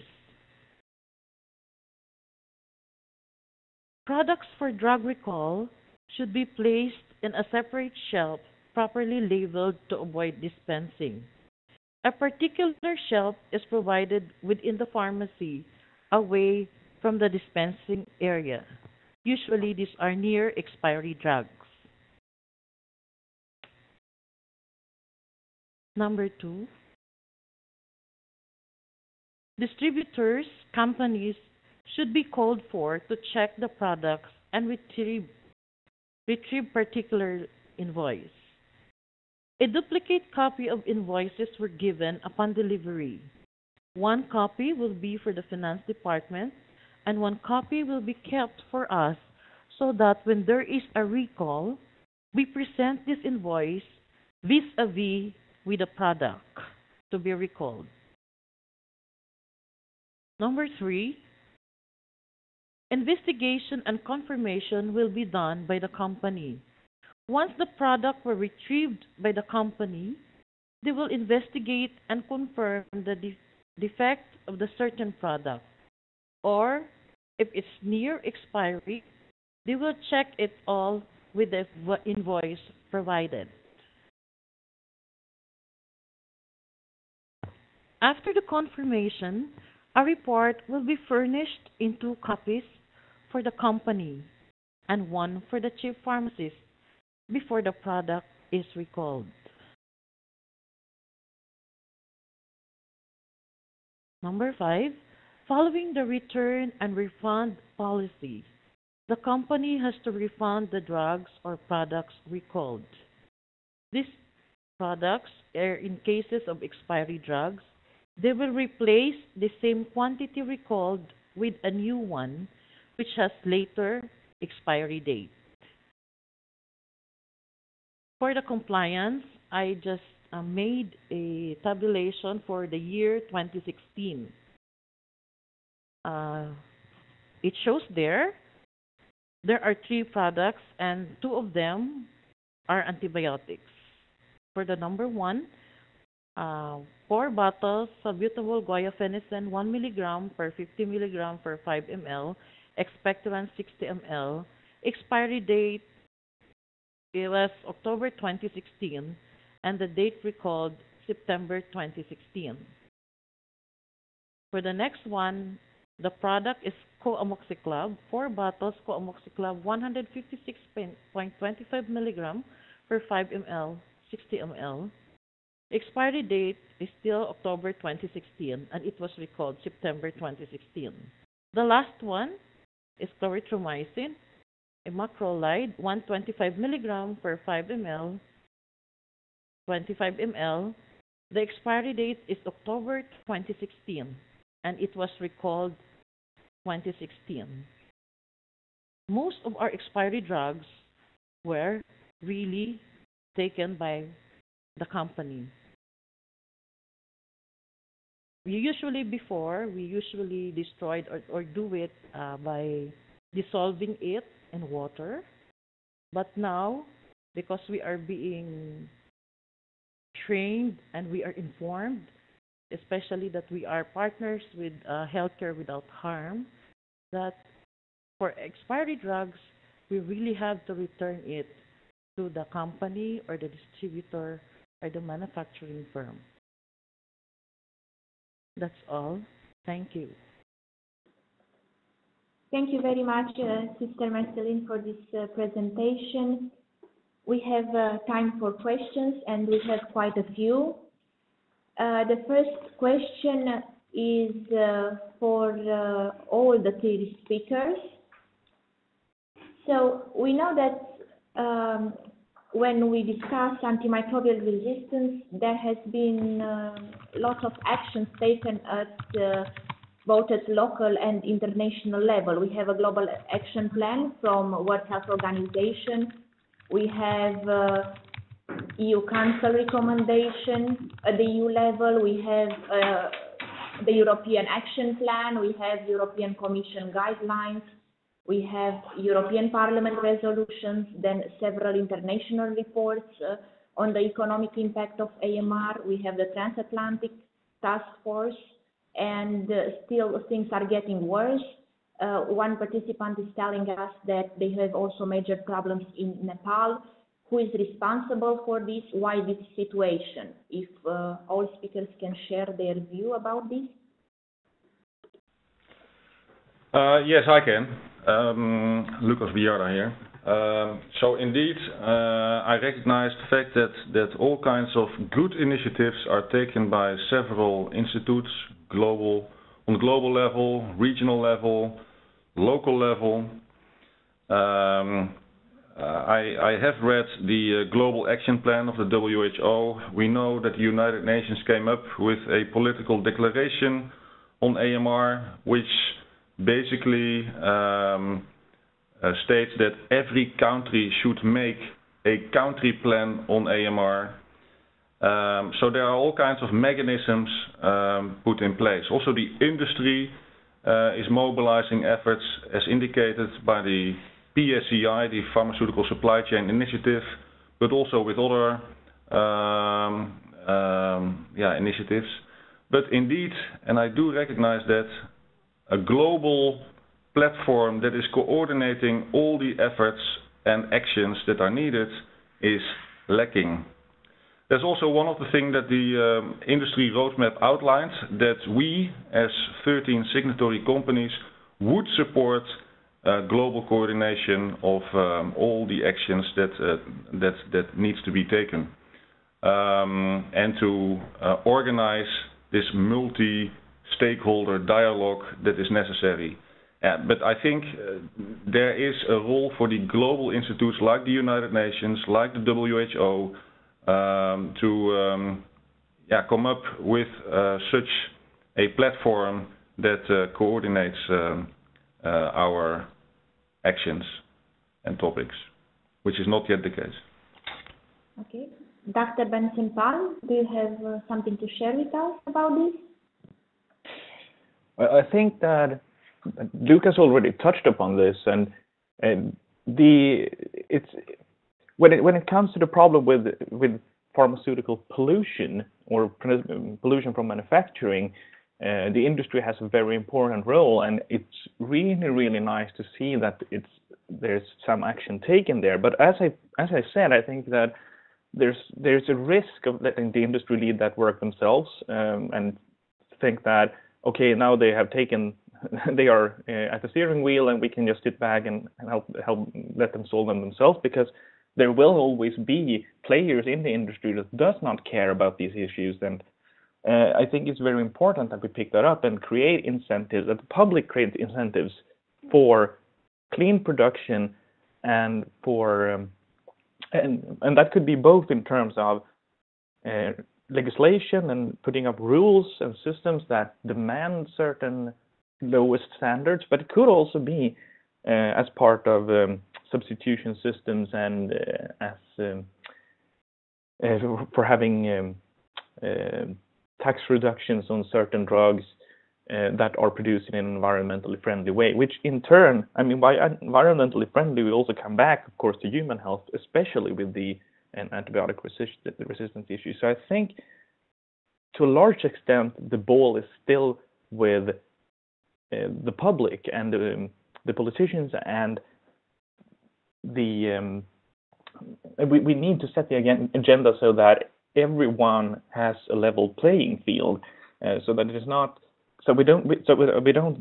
Products for drug recall should be placed in a separate shelf properly labeled to avoid dispensing. A particular shelf is provided within the pharmacy away from the dispensing area. Usually these are near expiry drugs. Number 2, distributors, companies should be called for to check the products and retrieve particular invoice. A duplicate copy of invoices were given upon delivery. One copy will be for the finance department and one copy will be kept for us so that when there is a recall, we present this invoice vis-a-vis with the product to be recalled. Number 3, investigation and confirmation will be done by the company. Once the product were retrieved by the company, they will investigate and confirm the defect of the certain product. Or, if it's near expiry, they will check it all with the invoice provided. After the confirmation, a report will be furnished in 2 copies for the company and 1 for the chief pharmacist before the product is recalled. Number 5, following the return and refund policy, the company has to refund the drugs or products recalled. These products are in cases of expiry drugs. They will replace the same quantity recalled with a new one, which has later expiry date. For the compliance, I just made a tabulation for the year 2016. It shows there are 3 products and 2 of them are antibiotics. For the number 1, 4 bottles subutable guaifenesin 1 mg per 50 mg per 5 ml, expectorant 60 ml. Expiry date, it was October 2016, and the date recalled September 2016. For the next one, The product is co-amoxiclav, 4 bottles co-amoxiclav 156.25 mg per 5 ml, 60 ml. Expiry date is still October 2016, and it was recalled September 2016. The last one is clarithromycin, immaculide, 125 mg per 5 ml, 25 ml. The expiry date is October 2016, and it was recalled 2016. Most of our expiry drugs were really taken by the company. We usually destroyed or do it by dissolving it in water. But now, because we are being trained and we are informed, especially that we are partners with Healthcare Without Harm, that for expiry drugs, we really have to return it to the company or the distributor or the manufacturing firm. That's all. Thank you. Thank you very much, Sister Marceline, for this presentation. We have time for questions, and we have quite a few. The first question is for all the three speakers. So we know that when we discuss antimicrobial resistance, there has been lots of actions taken at both at local and international level. We have a global action plan from World Health Organization. We have EU Council recommendation at the EU level. We have the European Action Plan. We have European Commission guidelines. We have European Parliament resolutions, then several international reports on the economic impact of AMR. We have the Transatlantic Task Force, and still things are getting worse. One participant is telling us that they have also major problems in Nepal. Who is responsible for this? Why this situation? If all speakers can share their view about this. Yes, I can. Lucas Viarda here. So indeed, I recognize the fact that all kinds of good initiatives are taken by several institutes, on global level, regional level, local level. I have read the Global Action Plan of the WHO. We know that the United Nations came up with a political declaration on AMR, which basically states that every country should make a country plan on AMR. So there are all kinds of mechanisms put in place. Also, the industry is mobilizing efforts, as indicated by the PSCI, the Pharmaceutical Supply Chain Initiative, but also with other initiatives. But indeed, and I do recognize that, a global platform that is coordinating all the efforts and actions that are needed is lacking. That's also one of the things that the industry roadmap outlines, that we, as 13 signatory companies, would support global coordination of all the actions that needs to be taken, and to organize this multi-stakeholder dialogue that is necessary. But I think there is a role for the global institutes like the United Nations, like the WHO, to come up with such a platform that coordinates our actions and topics, which is not yet the case. Okay. Dr. Bengtsson-Palme, do you have something to share with us about this? Well, I think that Lucas already touched upon this, and when it comes to the problem with pharmaceutical pollution or pollution from manufacturing, the industry has a very important role, and it's really, really nice to see that there's some action taken there. But as I said, I think that there's a risk of letting the industry lead that work themselves, and think that okay, now they have taken they are at the steering wheel, and we can just sit back and help let them solve them themselves, because there will always be players in the industry that does not care about these issues. And I think it's very important that we pick that up and create incentives, that the public creates incentives for clean production, and for and that could be both in terms of legislation and putting up rules and systems that demand certain lowest standards, but it could also be as part of substitution systems, and for having tax reductions on certain drugs that are produced in an environmentally friendly way, which in turn, I mean, by environmentally friendly, we also come back, of course, to human health, especially with the antibiotic resistance issue. So I think to a large extent, the ball is still with the public and the politicians, and we need to set the agenda so that everyone has a level playing field, so that it is not so we don't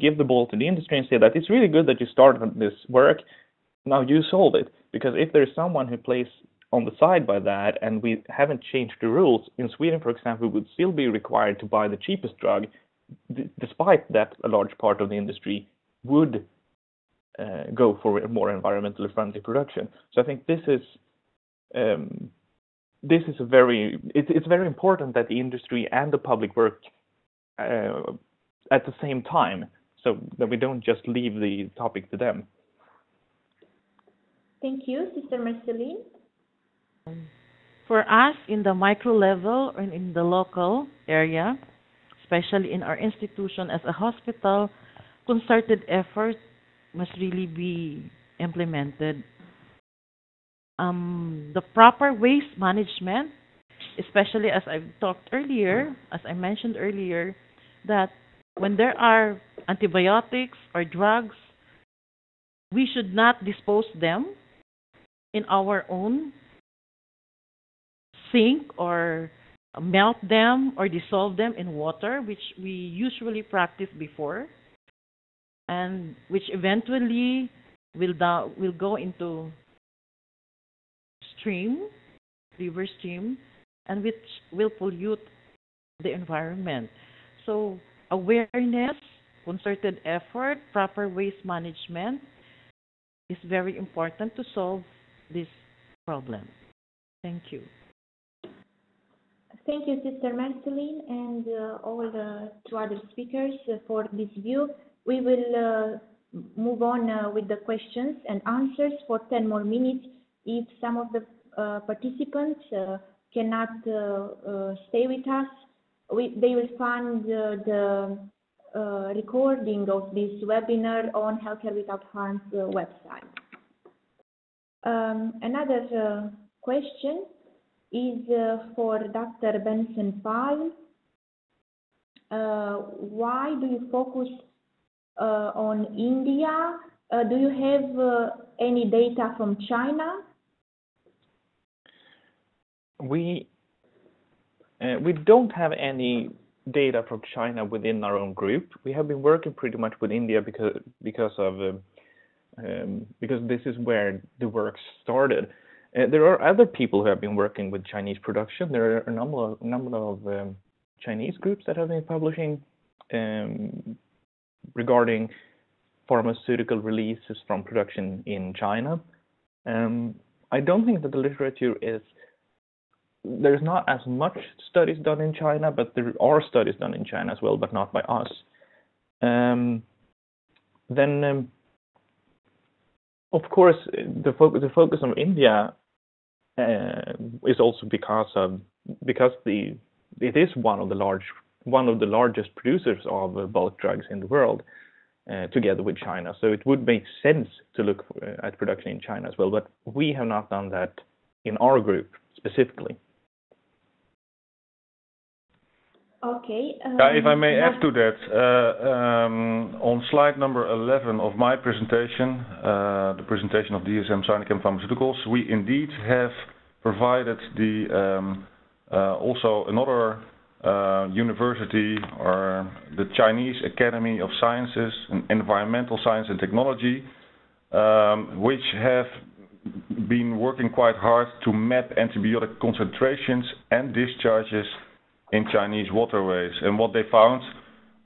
give the ball to the industry and say that it's really good that you started this work, now you solve it. Because if there's someone who plays on the side by that, and we haven't changed the rules in Sweden, for example, we would still be required to buy the cheapest drug, despite that a large part of the industry would go for a more environmentally friendly production. So I think this is a very it's very important that the industry and the public work at the same time, so that we don't just leave the topic to them. Thank you, Sister Marceline. For us, in the micro level and in the local area, especially in our institution as a hospital, concerted effort must really be implemented. The proper waste management, especially as I've talked earlier, as I mentioned earlier, that when there are antibiotics or drugs, we should not dispose them in our own sink or melt them or dissolve them in water, which we usually practiced before, and which eventually will go into river stream, and which will pollute the environment. So awareness, concerted effort, proper waste management is very important to solve this problem. Thank you. Thank you, Sister Marceline, and all the two other speakers for this view. We will move on with the questions and answers for 10 more minutes. If some of the participants cannot stay with us, they will find the recording of this webinar on Healthcare Without Harm's website. Another question is for Dr. Bengtsson-Palme. Why do you focus on India? Do you have any data from China? We don't have any data from China within our own group. We have been working pretty much with India because this is where the work started. There are other people who have been working with Chinese production. There are a number of Chinese groups that have been publishing regarding pharmaceutical releases from production in China. I don't think that the literature is, there's not as much studies done in China, but there are studies done in China as well, but not by us. Of course, the focus on India is also because it is one of the largest producers of bulk drugs in the world, together with China. So it would make sense to look at production in China as well, but we have not done that in our group specifically. Okay. If I may add to that, on slide number 11 of my presentation, the presentation of DSM Sinochem Pharmaceuticals, we indeed have provided also another University or the Chinese Academy of Sciences and Environmental Science and Technology, which have been working quite hard to map antibiotic concentrations and discharges in Chinese waterways. And what they found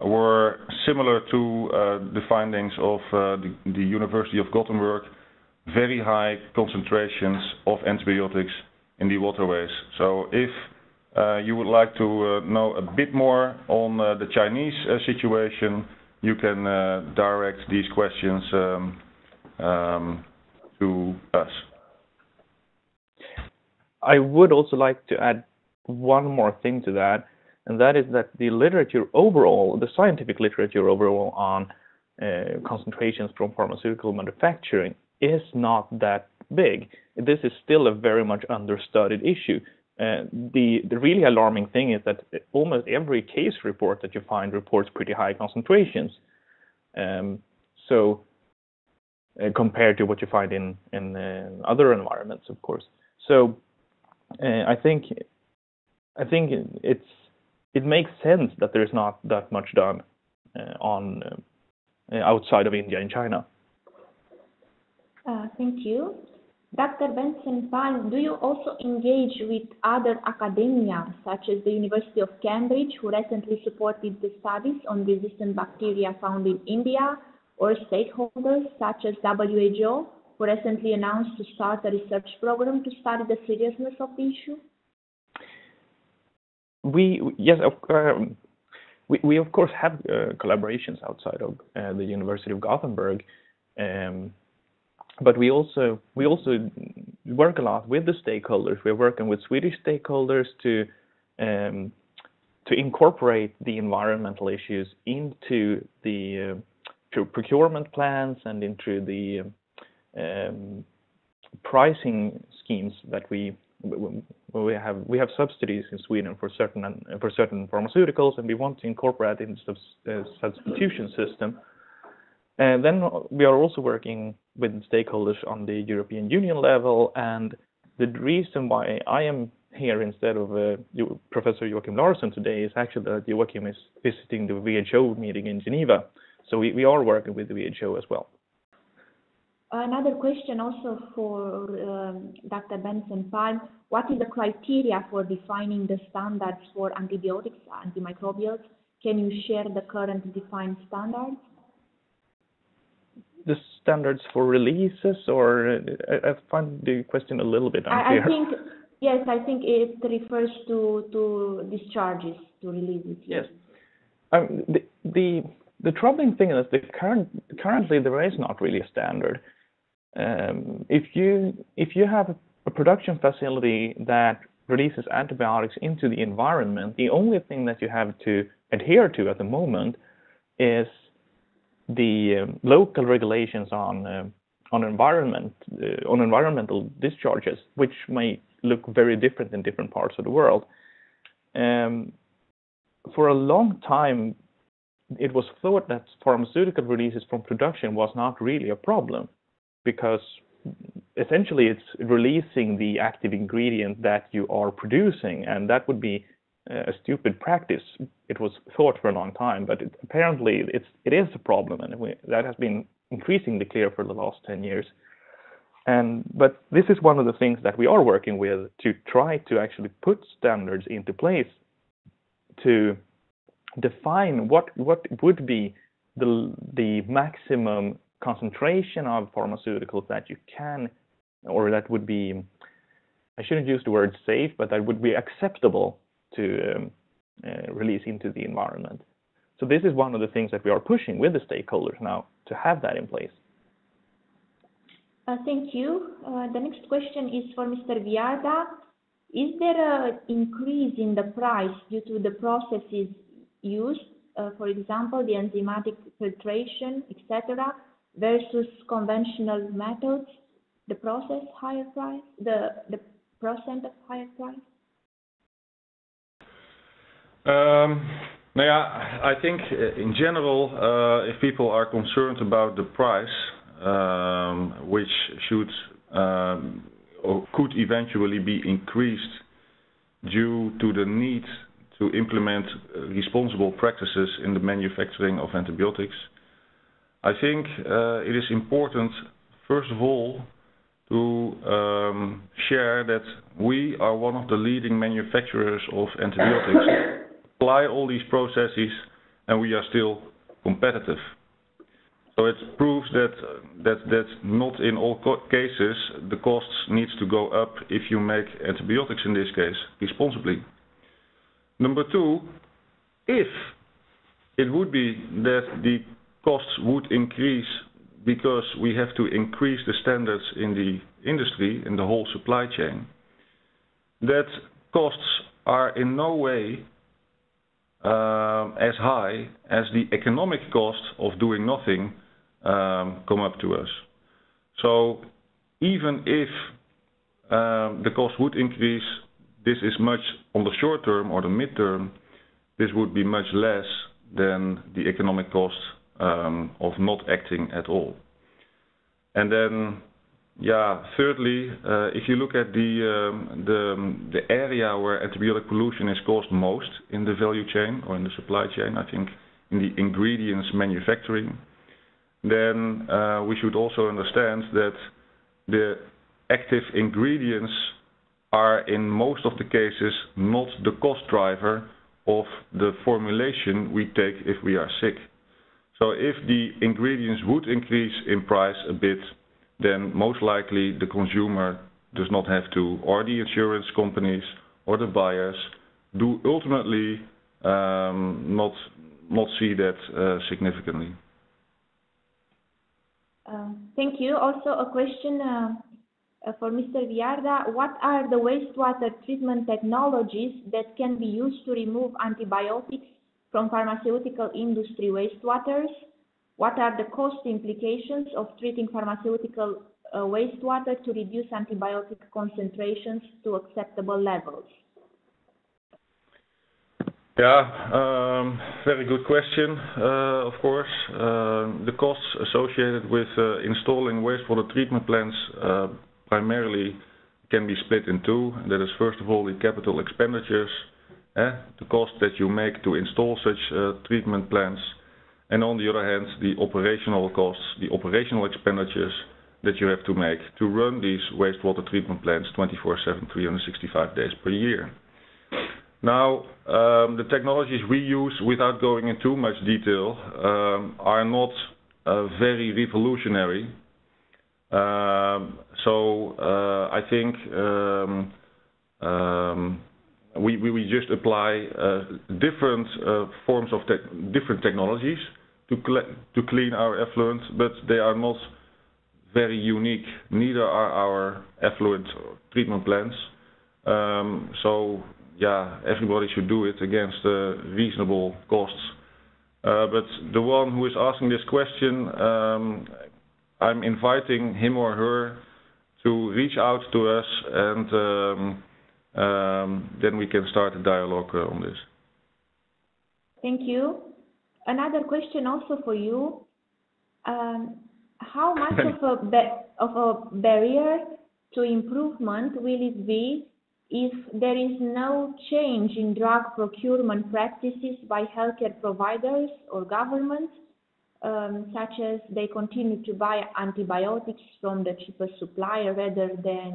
were similar to the findings of the University of Gothenburg, very high concentrations of antibiotics in the waterways. So if you would like to know a bit more on the Chinese situation, you can direct these questions to us. I would also like to add one more thing to that, and that is that the literature overall, the scientific literature overall on concentrations from pharmaceutical manufacturing is not that big. This is still a very much understudied issue. The really alarming thing is that almost every case report that you find reports pretty high concentrations. Compared to what you find in other environments, of course. So I think it makes sense that there is not that much done on outside of India and China. Thank you. Dr. Bengtsson-Palme, do you also engage with other academia, such as the University of Cambridge, who recently supported the studies on resistant bacteria found in India, or stakeholders such as WHO, who recently announced to start a research program to study the seriousness of the issue? We of course have collaborations outside of the University of Gothenburg. But we also work a lot with the stakeholders. We're working with Swedish stakeholders to incorporate the environmental issues into the procurement plans and into the pricing schemes that we have subsidies in Sweden for certain pharmaceuticals, and we want to incorporate in the substitution system. And then we are also working with stakeholders on the European Union level. And the reason why I am here instead of Professor Joakim Larsson today is actually that Joakim is visiting the WHO meeting in Geneva. So we are working with the WHO as well. Another question also for Dr. Bengtsson-Palme. What is the criteria for defining the standards for antibiotics, antimicrobials? Can you share the current defined standards? The standards for releases, or I find the question a little bit unclear. I think it refers to discharges, to releases. Yes. The troubling thing is that currently there is not really a standard. If you have a production facility that releases antibiotics into the environment, the only thing that you have to adhere to at the moment is the local regulations on environmental discharges, which may look very different in different parts of the world. For a long time, it was thought that pharmaceutical releases from production was not really a problem, because essentially it's releasing the active ingredient that you are producing, and that would be a stupid practice. It was thought for a long time, but apparently it is a problem, and that has been increasingly clear for the last 10 years. But this is one of the things that we are working with, to try to actually put standards into place to define what would be the maximum concentration of pharmaceuticals that you can, or that would be, I shouldn't use the word safe, but that would be acceptable to release into the environment. So this is one of the things that we are pushing with the stakeholders now, to have that in place. Thank you. The next question is for Mr. Viarda. Is there an increase in the price due to the processes used, for example, the enzymatic filtration, etc., versus conventional methods, the process higher price, the percent of higher price? I think in general, if people are concerned about the price, which should or could eventually be increased due to the need to implement responsible practices in the manufacturing of antibiotics. I think it is important, first of all, to share that we are one of the leading manufacturers of antibiotics, apply all these processes, and we are still competitive. So it proves that not in all cases the costs needs to go up if you make antibiotics, in this case, responsibly. Number two, if it would be that the costs would increase because we have to increase the standards in the industry, in the whole supply chain, that costs are in no way as high as the economic cost of doing nothing come up to us. So even if the cost would increase, this is much on the short term or the midterm, this would be much less than the economic cost of not acting at all. And then, yeah, thirdly, if you look at the area where antibiotic pollution is caused most in the value chain or in the supply chain, I think in the ingredients manufacturing, then we should also understand that the active ingredients are in most of the cases not the cost driver of the formulation we take if we are sick. So if the ingredients would increase in price a bit, then most likely the consumer does not have to, or the insurance companies or the buyers do ultimately not see that significantly. Thank you. Also a question for Mr. Viarda. What are the wastewater treatment technologies that can be used to remove antibiotics from pharmaceutical industry wastewaters? What are the cost implications of treating pharmaceutical wastewater to reduce antibiotic concentrations to acceptable levels? Yeah, very good question, of course. The costs associated with installing wastewater treatment plants primarily can be split in two. That is, first of all, the capital expenditures, the cost that you make to install such treatment plants. And on the other hand, the operational costs, the operational expenditures that you have to make to run these wastewater treatment plants 24/7, 365 days per year. Now, the technologies we use, without going into too much detail, are not very revolutionary. I think we just apply different forms of different technologies to clean our effluent, but they are not very unique. Neither are our effluent treatment plants. Yeah, everybody should do it against reasonable costs. But the one who is asking this question, I'm inviting him or her to reach out to us, and then we can start a dialogue on this. Thank you. Another question also for you. How much of a barrier to improvement will it be if there is no change in drug procurement practices by healthcare providers or governments, such as they continue to buy antibiotics from the cheapest supplier rather than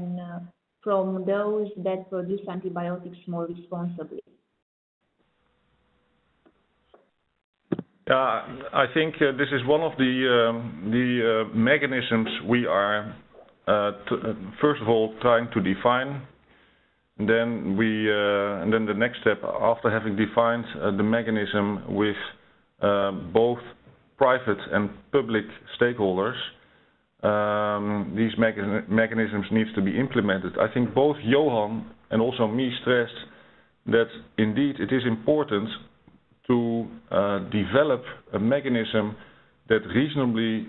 from those that produce antibiotics more responsibly? I think this is one of the mechanisms we are, first of all, trying to define. And then the next step, after having defined the mechanism with both private and public stakeholders, these mechanisms needs to be implemented. I think both Johan and also me stressed that indeed it is important to develop a mechanism that reasonably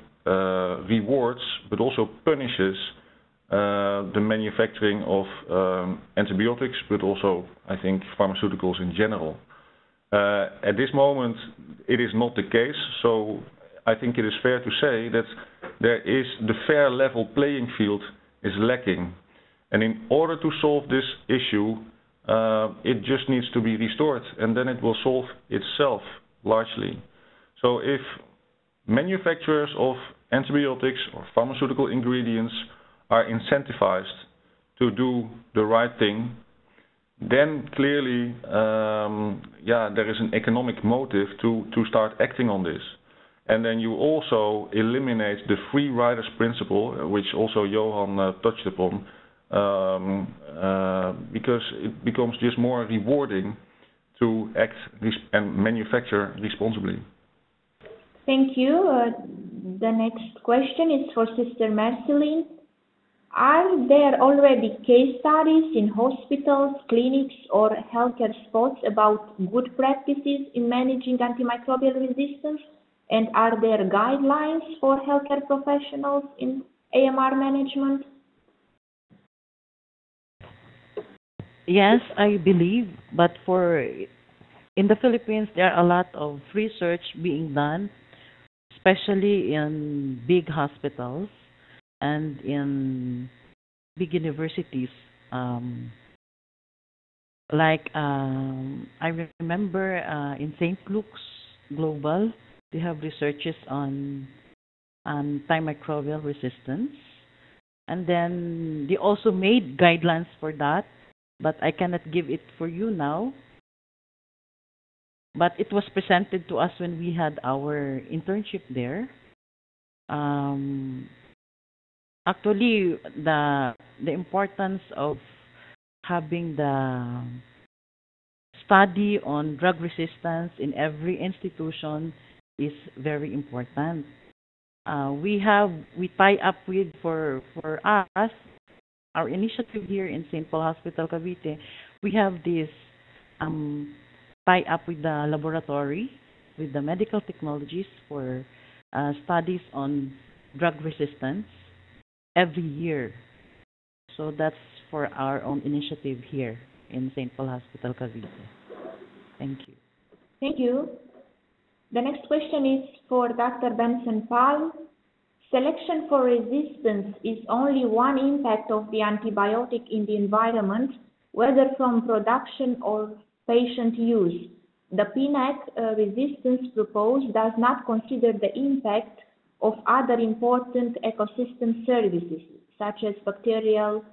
rewards but also punishes the manufacturing of antibiotics, but also, I think, pharmaceuticals in general. At this moment, it is not the case, so I think it is fair to say that there is the fair level playing field is lacking. And in order to solve this issue, It just needs to be restored, and then it will solve itself largely. So if manufacturers of antibiotics or pharmaceutical ingredients are incentivized to do the right thing, then clearly there is an economic motive to start acting on this. And then you also eliminate the free riders principle, which also Johan touched upon, because it becomes just more rewarding to act and manufacture responsibly. Thank you. The next question is for Sister Marceline. Are there already case studies in hospitals, clinics, or healthcare spots about good practices in managing antimicrobial resistance? And are there guidelines for healthcare professionals in AMR management? Yes, I believe, but in the Philippines, there are a lot of research being done, especially in big hospitals and in big universities. I remember in St. Luke's Global, they have researches on antimicrobial resistance. And then they also made guidelines for that, but I cannot give it for you now. But it was presented to us when we had our internship there. Actually, the importance of having the study on drug resistance in every institution is very important. We tie up with, for us, our initiative here in St. Paul Hospital Cavite, we have this tie up with the laboratory, with the medical technologies for studies on drug resistance every year. So that's for our own initiative here in St. Paul Hospital Cavite. Thank you. Thank you. The next question is for Dr. Bengtsson-Palme. Selection for resistance is only one impact of the antibiotic in the environment, whether from production or patient use. The PNAC resistance proposed does not consider the impact of other important ecosystem services, such as bacterial,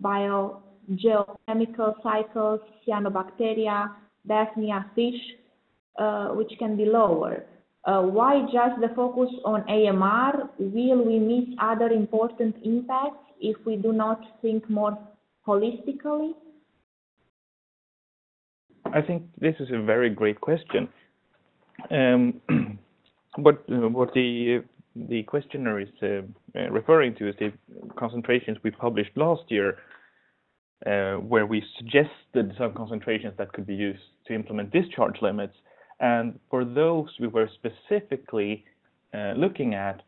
biogeochemical cycles, cyanobacteria, Daphnia fish, which can be lower. Why just the focus on AMR? Will we miss other important impacts if we do not think more holistically? I think this is a very great question. What the questioner is referring to is the concentrations we published last year, where we suggested some concentrations that could be used to implement discharge limits. And for those, we were specifically looking at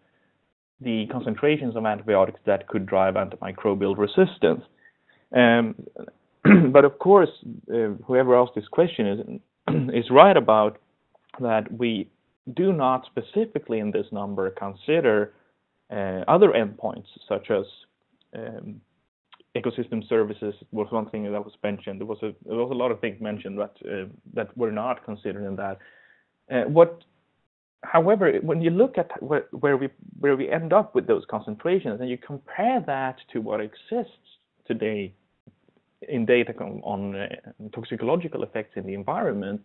the concentrations of antibiotics that could drive antimicrobial resistance. But of course, whoever asked this question is right about that we do not specifically in this number consider other endpoints, such as ecosystem services was one thing that was mentioned. There was a lot of things mentioned that were not considered in that. However, when you look at where we end up with those concentrations and you compare that to what exists today in data on toxicological effects in the environment,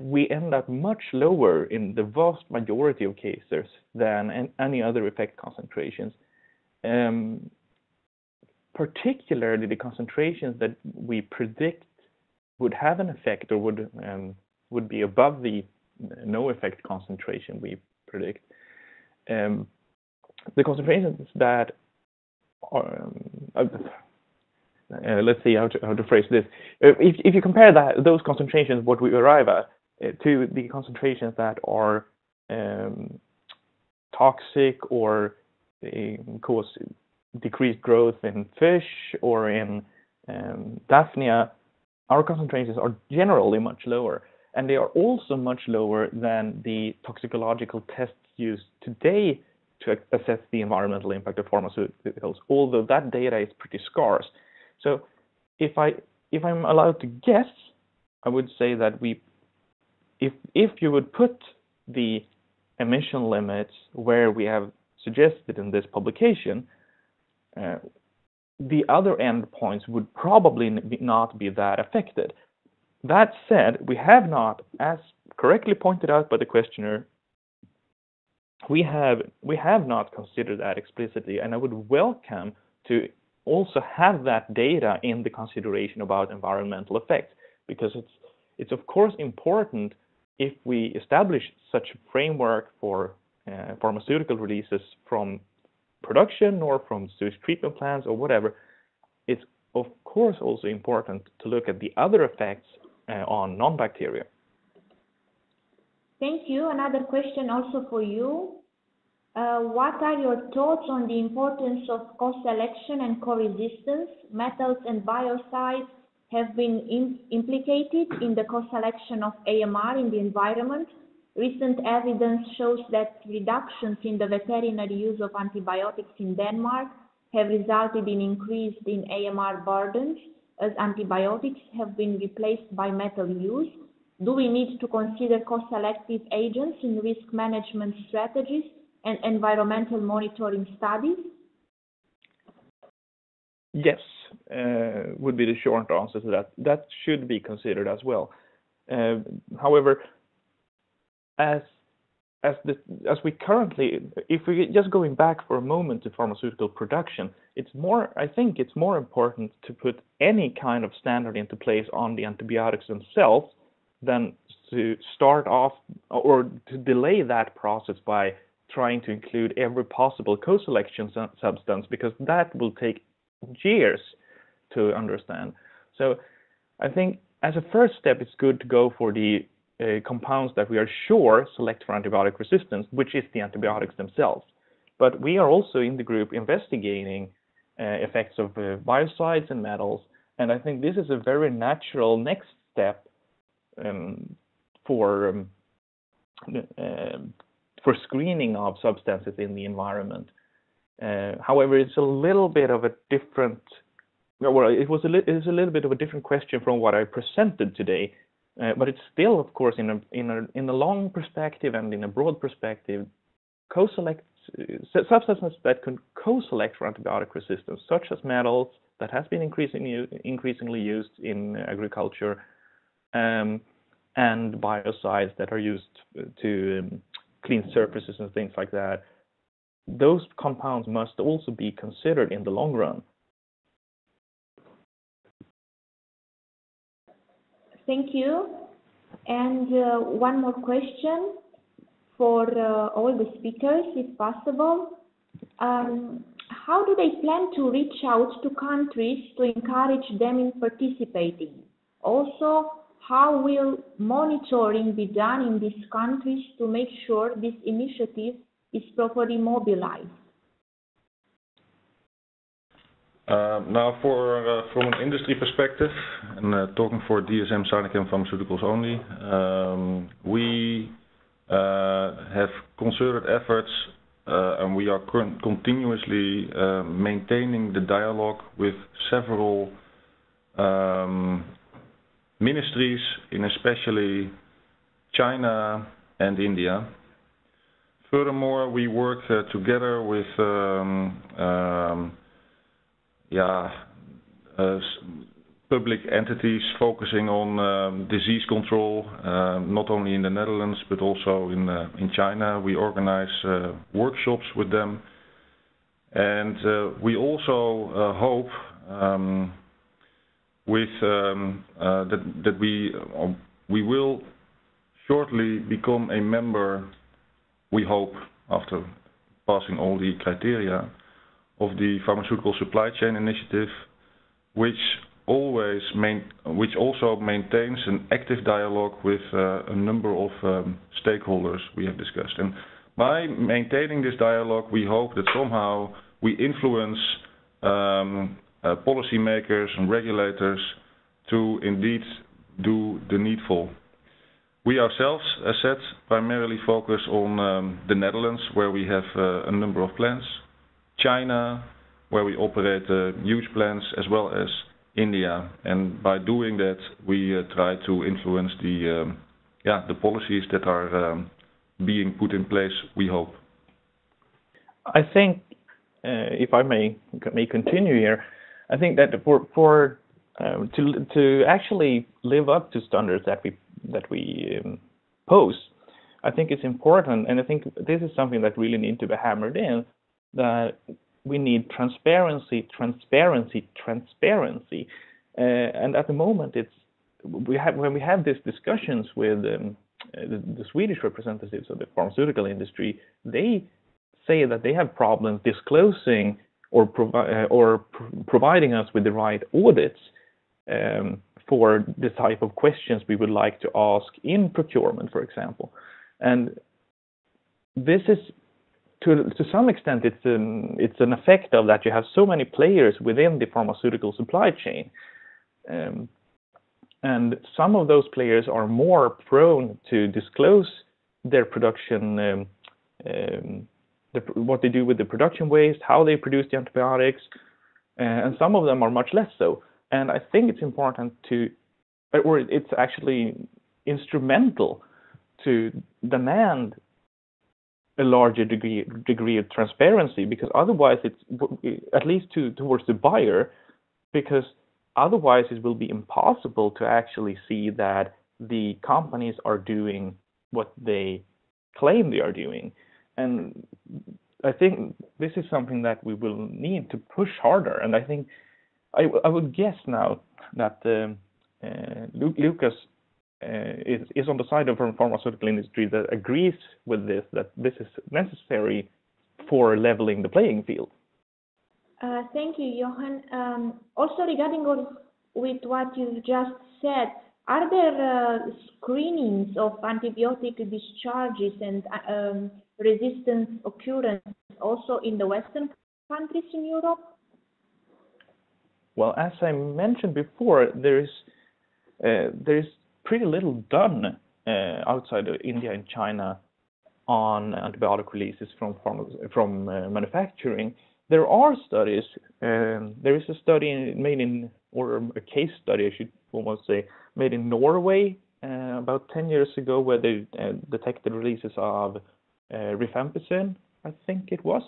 we end up much lower in the vast majority of cases than any other effect concentrations. Particularly the concentrations that we predict would have an effect or would be above the no effect concentration we predict. The concentrations that are, let's see how to phrase this. If you compare those concentrations, what we arrive at, to the concentrations that are toxic or cause decreased growth in fish or in Daphnia, our concentrations are generally much lower, and they are also much lower than the toxicological tests used today to assess the environmental impact of pharmaceuticals, although that data is pretty scarce. So if I if I'm allowed to guess, I would say that we, if you would put the emission limits where we have suggested in this publication, the other endpoints would probably not be that affected. That said, we have not, as correctly pointed out by the questioner, we have not considered that explicitly, and I would welcome to also have that data in the consideration about environmental effects, because it's of course important if we establish such a framework for pharmaceutical releases from production or from sewage treatment plants or whatever. It's of course also important to look at the other effects on non-bacteria. Thank you. Another question also for you. What are your thoughts on the importance of co-selection and co-resistance? Metals and biocides have been implicated in the co-selection of AMR in the environment. Recent evidence shows that reductions in the veterinary use of antibiotics in Denmark have resulted in increase in AMR burdens as antibiotics have been replaced by metal use. Do we need to consider co-selective agents in risk management strategies and environmental monitoring studies? Yes, would be the short answer to that. That should be considered as well. However, as we currently, if we just going back for a moment to pharmaceutical production, I think it's more important to put any kind of standard into place on the antibiotics themselves than to start off or to delay that process by trying to include every possible co-selection substance, because that will take years to understand. So I think as a first step, it's good to go for the compounds that we are sure select for antibiotic resistance, which is the antibiotics themselves. But we are also in the group investigating effects of biocides and metals, and I think this is a very natural next step for screening of substances in the environment. However, it's a little bit of a different. Well, it is a little bit of a different question from what I presented today. But it's still, of course, in a long perspective and in a broad perspective, substances that can co-select for antibiotic resistance, such as metals that has been increasingly used in agriculture, and biocides that are used to clean surfaces and things like that. Those compounds must also be considered in the long run. Thank you. And one more question for all the speakers, if possible. How do they plan to reach out to countries to encourage them in participating? Also, how will monitoring be done in these countries to make sure this initiative is properly mobilized? Now, from an industry perspective, and talking for DSM Sinochem Pharmaceuticals only, we have concerted efforts, and we are continuously maintaining the dialogue with several ministries, in especially China and India. Furthermore, we work together with public entities focusing on disease control, not only in the Netherlands but also in China. We organize workshops with them, and we also hope that we will shortly become a member. We hope after passing all the criteria of the Pharmaceutical Supply Chain Initiative, which also maintains an active dialogue with a number of stakeholders we have discussed. And by maintaining this dialogue, we hope that somehow we influence policymakers and regulators to indeed do the needful. We ourselves, as said, primarily focus on the Netherlands, where we have a number of plants, China, where we operate huge plants, as well as India, and by doing that, we try to influence the policies that are being put in place, we hope. I think, if I may continue here, I think that to actually live up to standards that we pose, I think it's important, and I think this is something that really needs to be hammered in, that we need transparency. And at the moment, when we have these discussions with the Swedish representatives of the pharmaceutical industry, they say that they have problems disclosing or providing us with the right audits for the type of questions we would like to ask in procurement, for example. And this is, to some extent, it's an effect of that you have so many players within the pharmaceutical supply chain. And some of those players are more prone to disclose their production, what they do with the production waste, how they produce the antibiotics, and some of them are much less so. And I think it's important it's actually instrumental to demand a larger degree of transparency, because otherwise it's at least towards the buyer, because otherwise it will be impossible to actually see that the companies are doing what they claim they are doing. And I think this is something that we will need to push harder. And I think I would guess now that Lucas is on the side of the pharmaceutical industry that agrees with this, that this is necessary for leveling the playing field. Thank you, Johan. Also, regarding with what you just said, are there screenings of antibiotic discharges and resistance occurrence also in the Western countries in Europe? Well, as I mentioned before, there is pretty little done outside of India and China on antibiotic releases from manufacturing. There are studies. There is a study made in Norway about 10 years ago, where they detected releases of rifampicin, I think it was.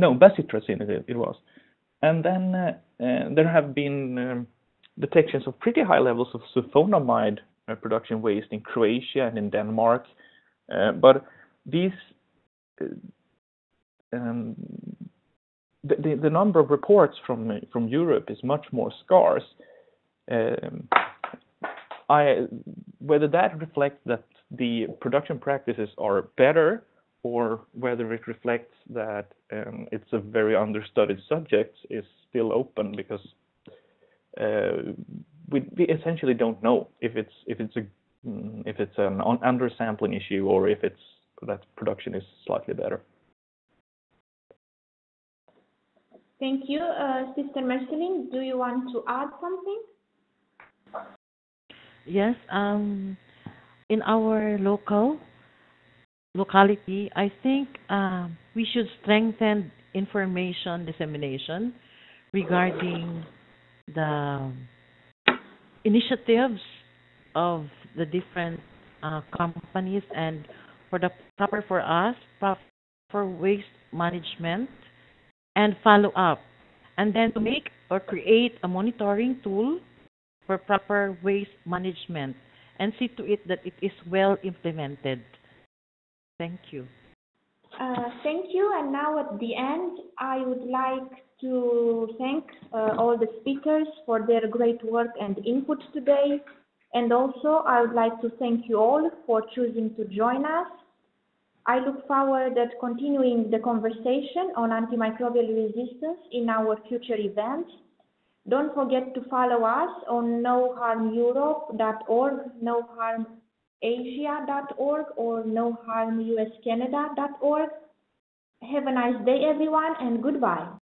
No, bacitracin it was. And then there have been detections of pretty high levels of sulfonamide production waste in Croatia and in Denmark. But these... The number of reports from Europe is much more scarce. Whether that reflects that the production practices are better, or whether it reflects that it's a very understudied subject, is still open, because we essentially don't know if it's an undersampling issue, or if it's that production is slightly better. Thank you. Sister Marceline, do you want to add something? Yes. In our locality, I think we should strengthen information dissemination regarding the initiatives of the different companies, and for the proper waste management and follow up, and then to make or create a monitoring tool for proper waste management, and see to it that it is well implemented. Thank you. Thank you. And now at the end, I would like to thank all the speakers for their great work and input today. And also, I would like to thank you all for choosing to join us. I look forward to continuing the conversation on antimicrobial resistance in our future events. Don't forget to follow us on noharmeurope.org, noharmasia.org, or noharmuscanada.org. Have a nice day, everyone, and goodbye.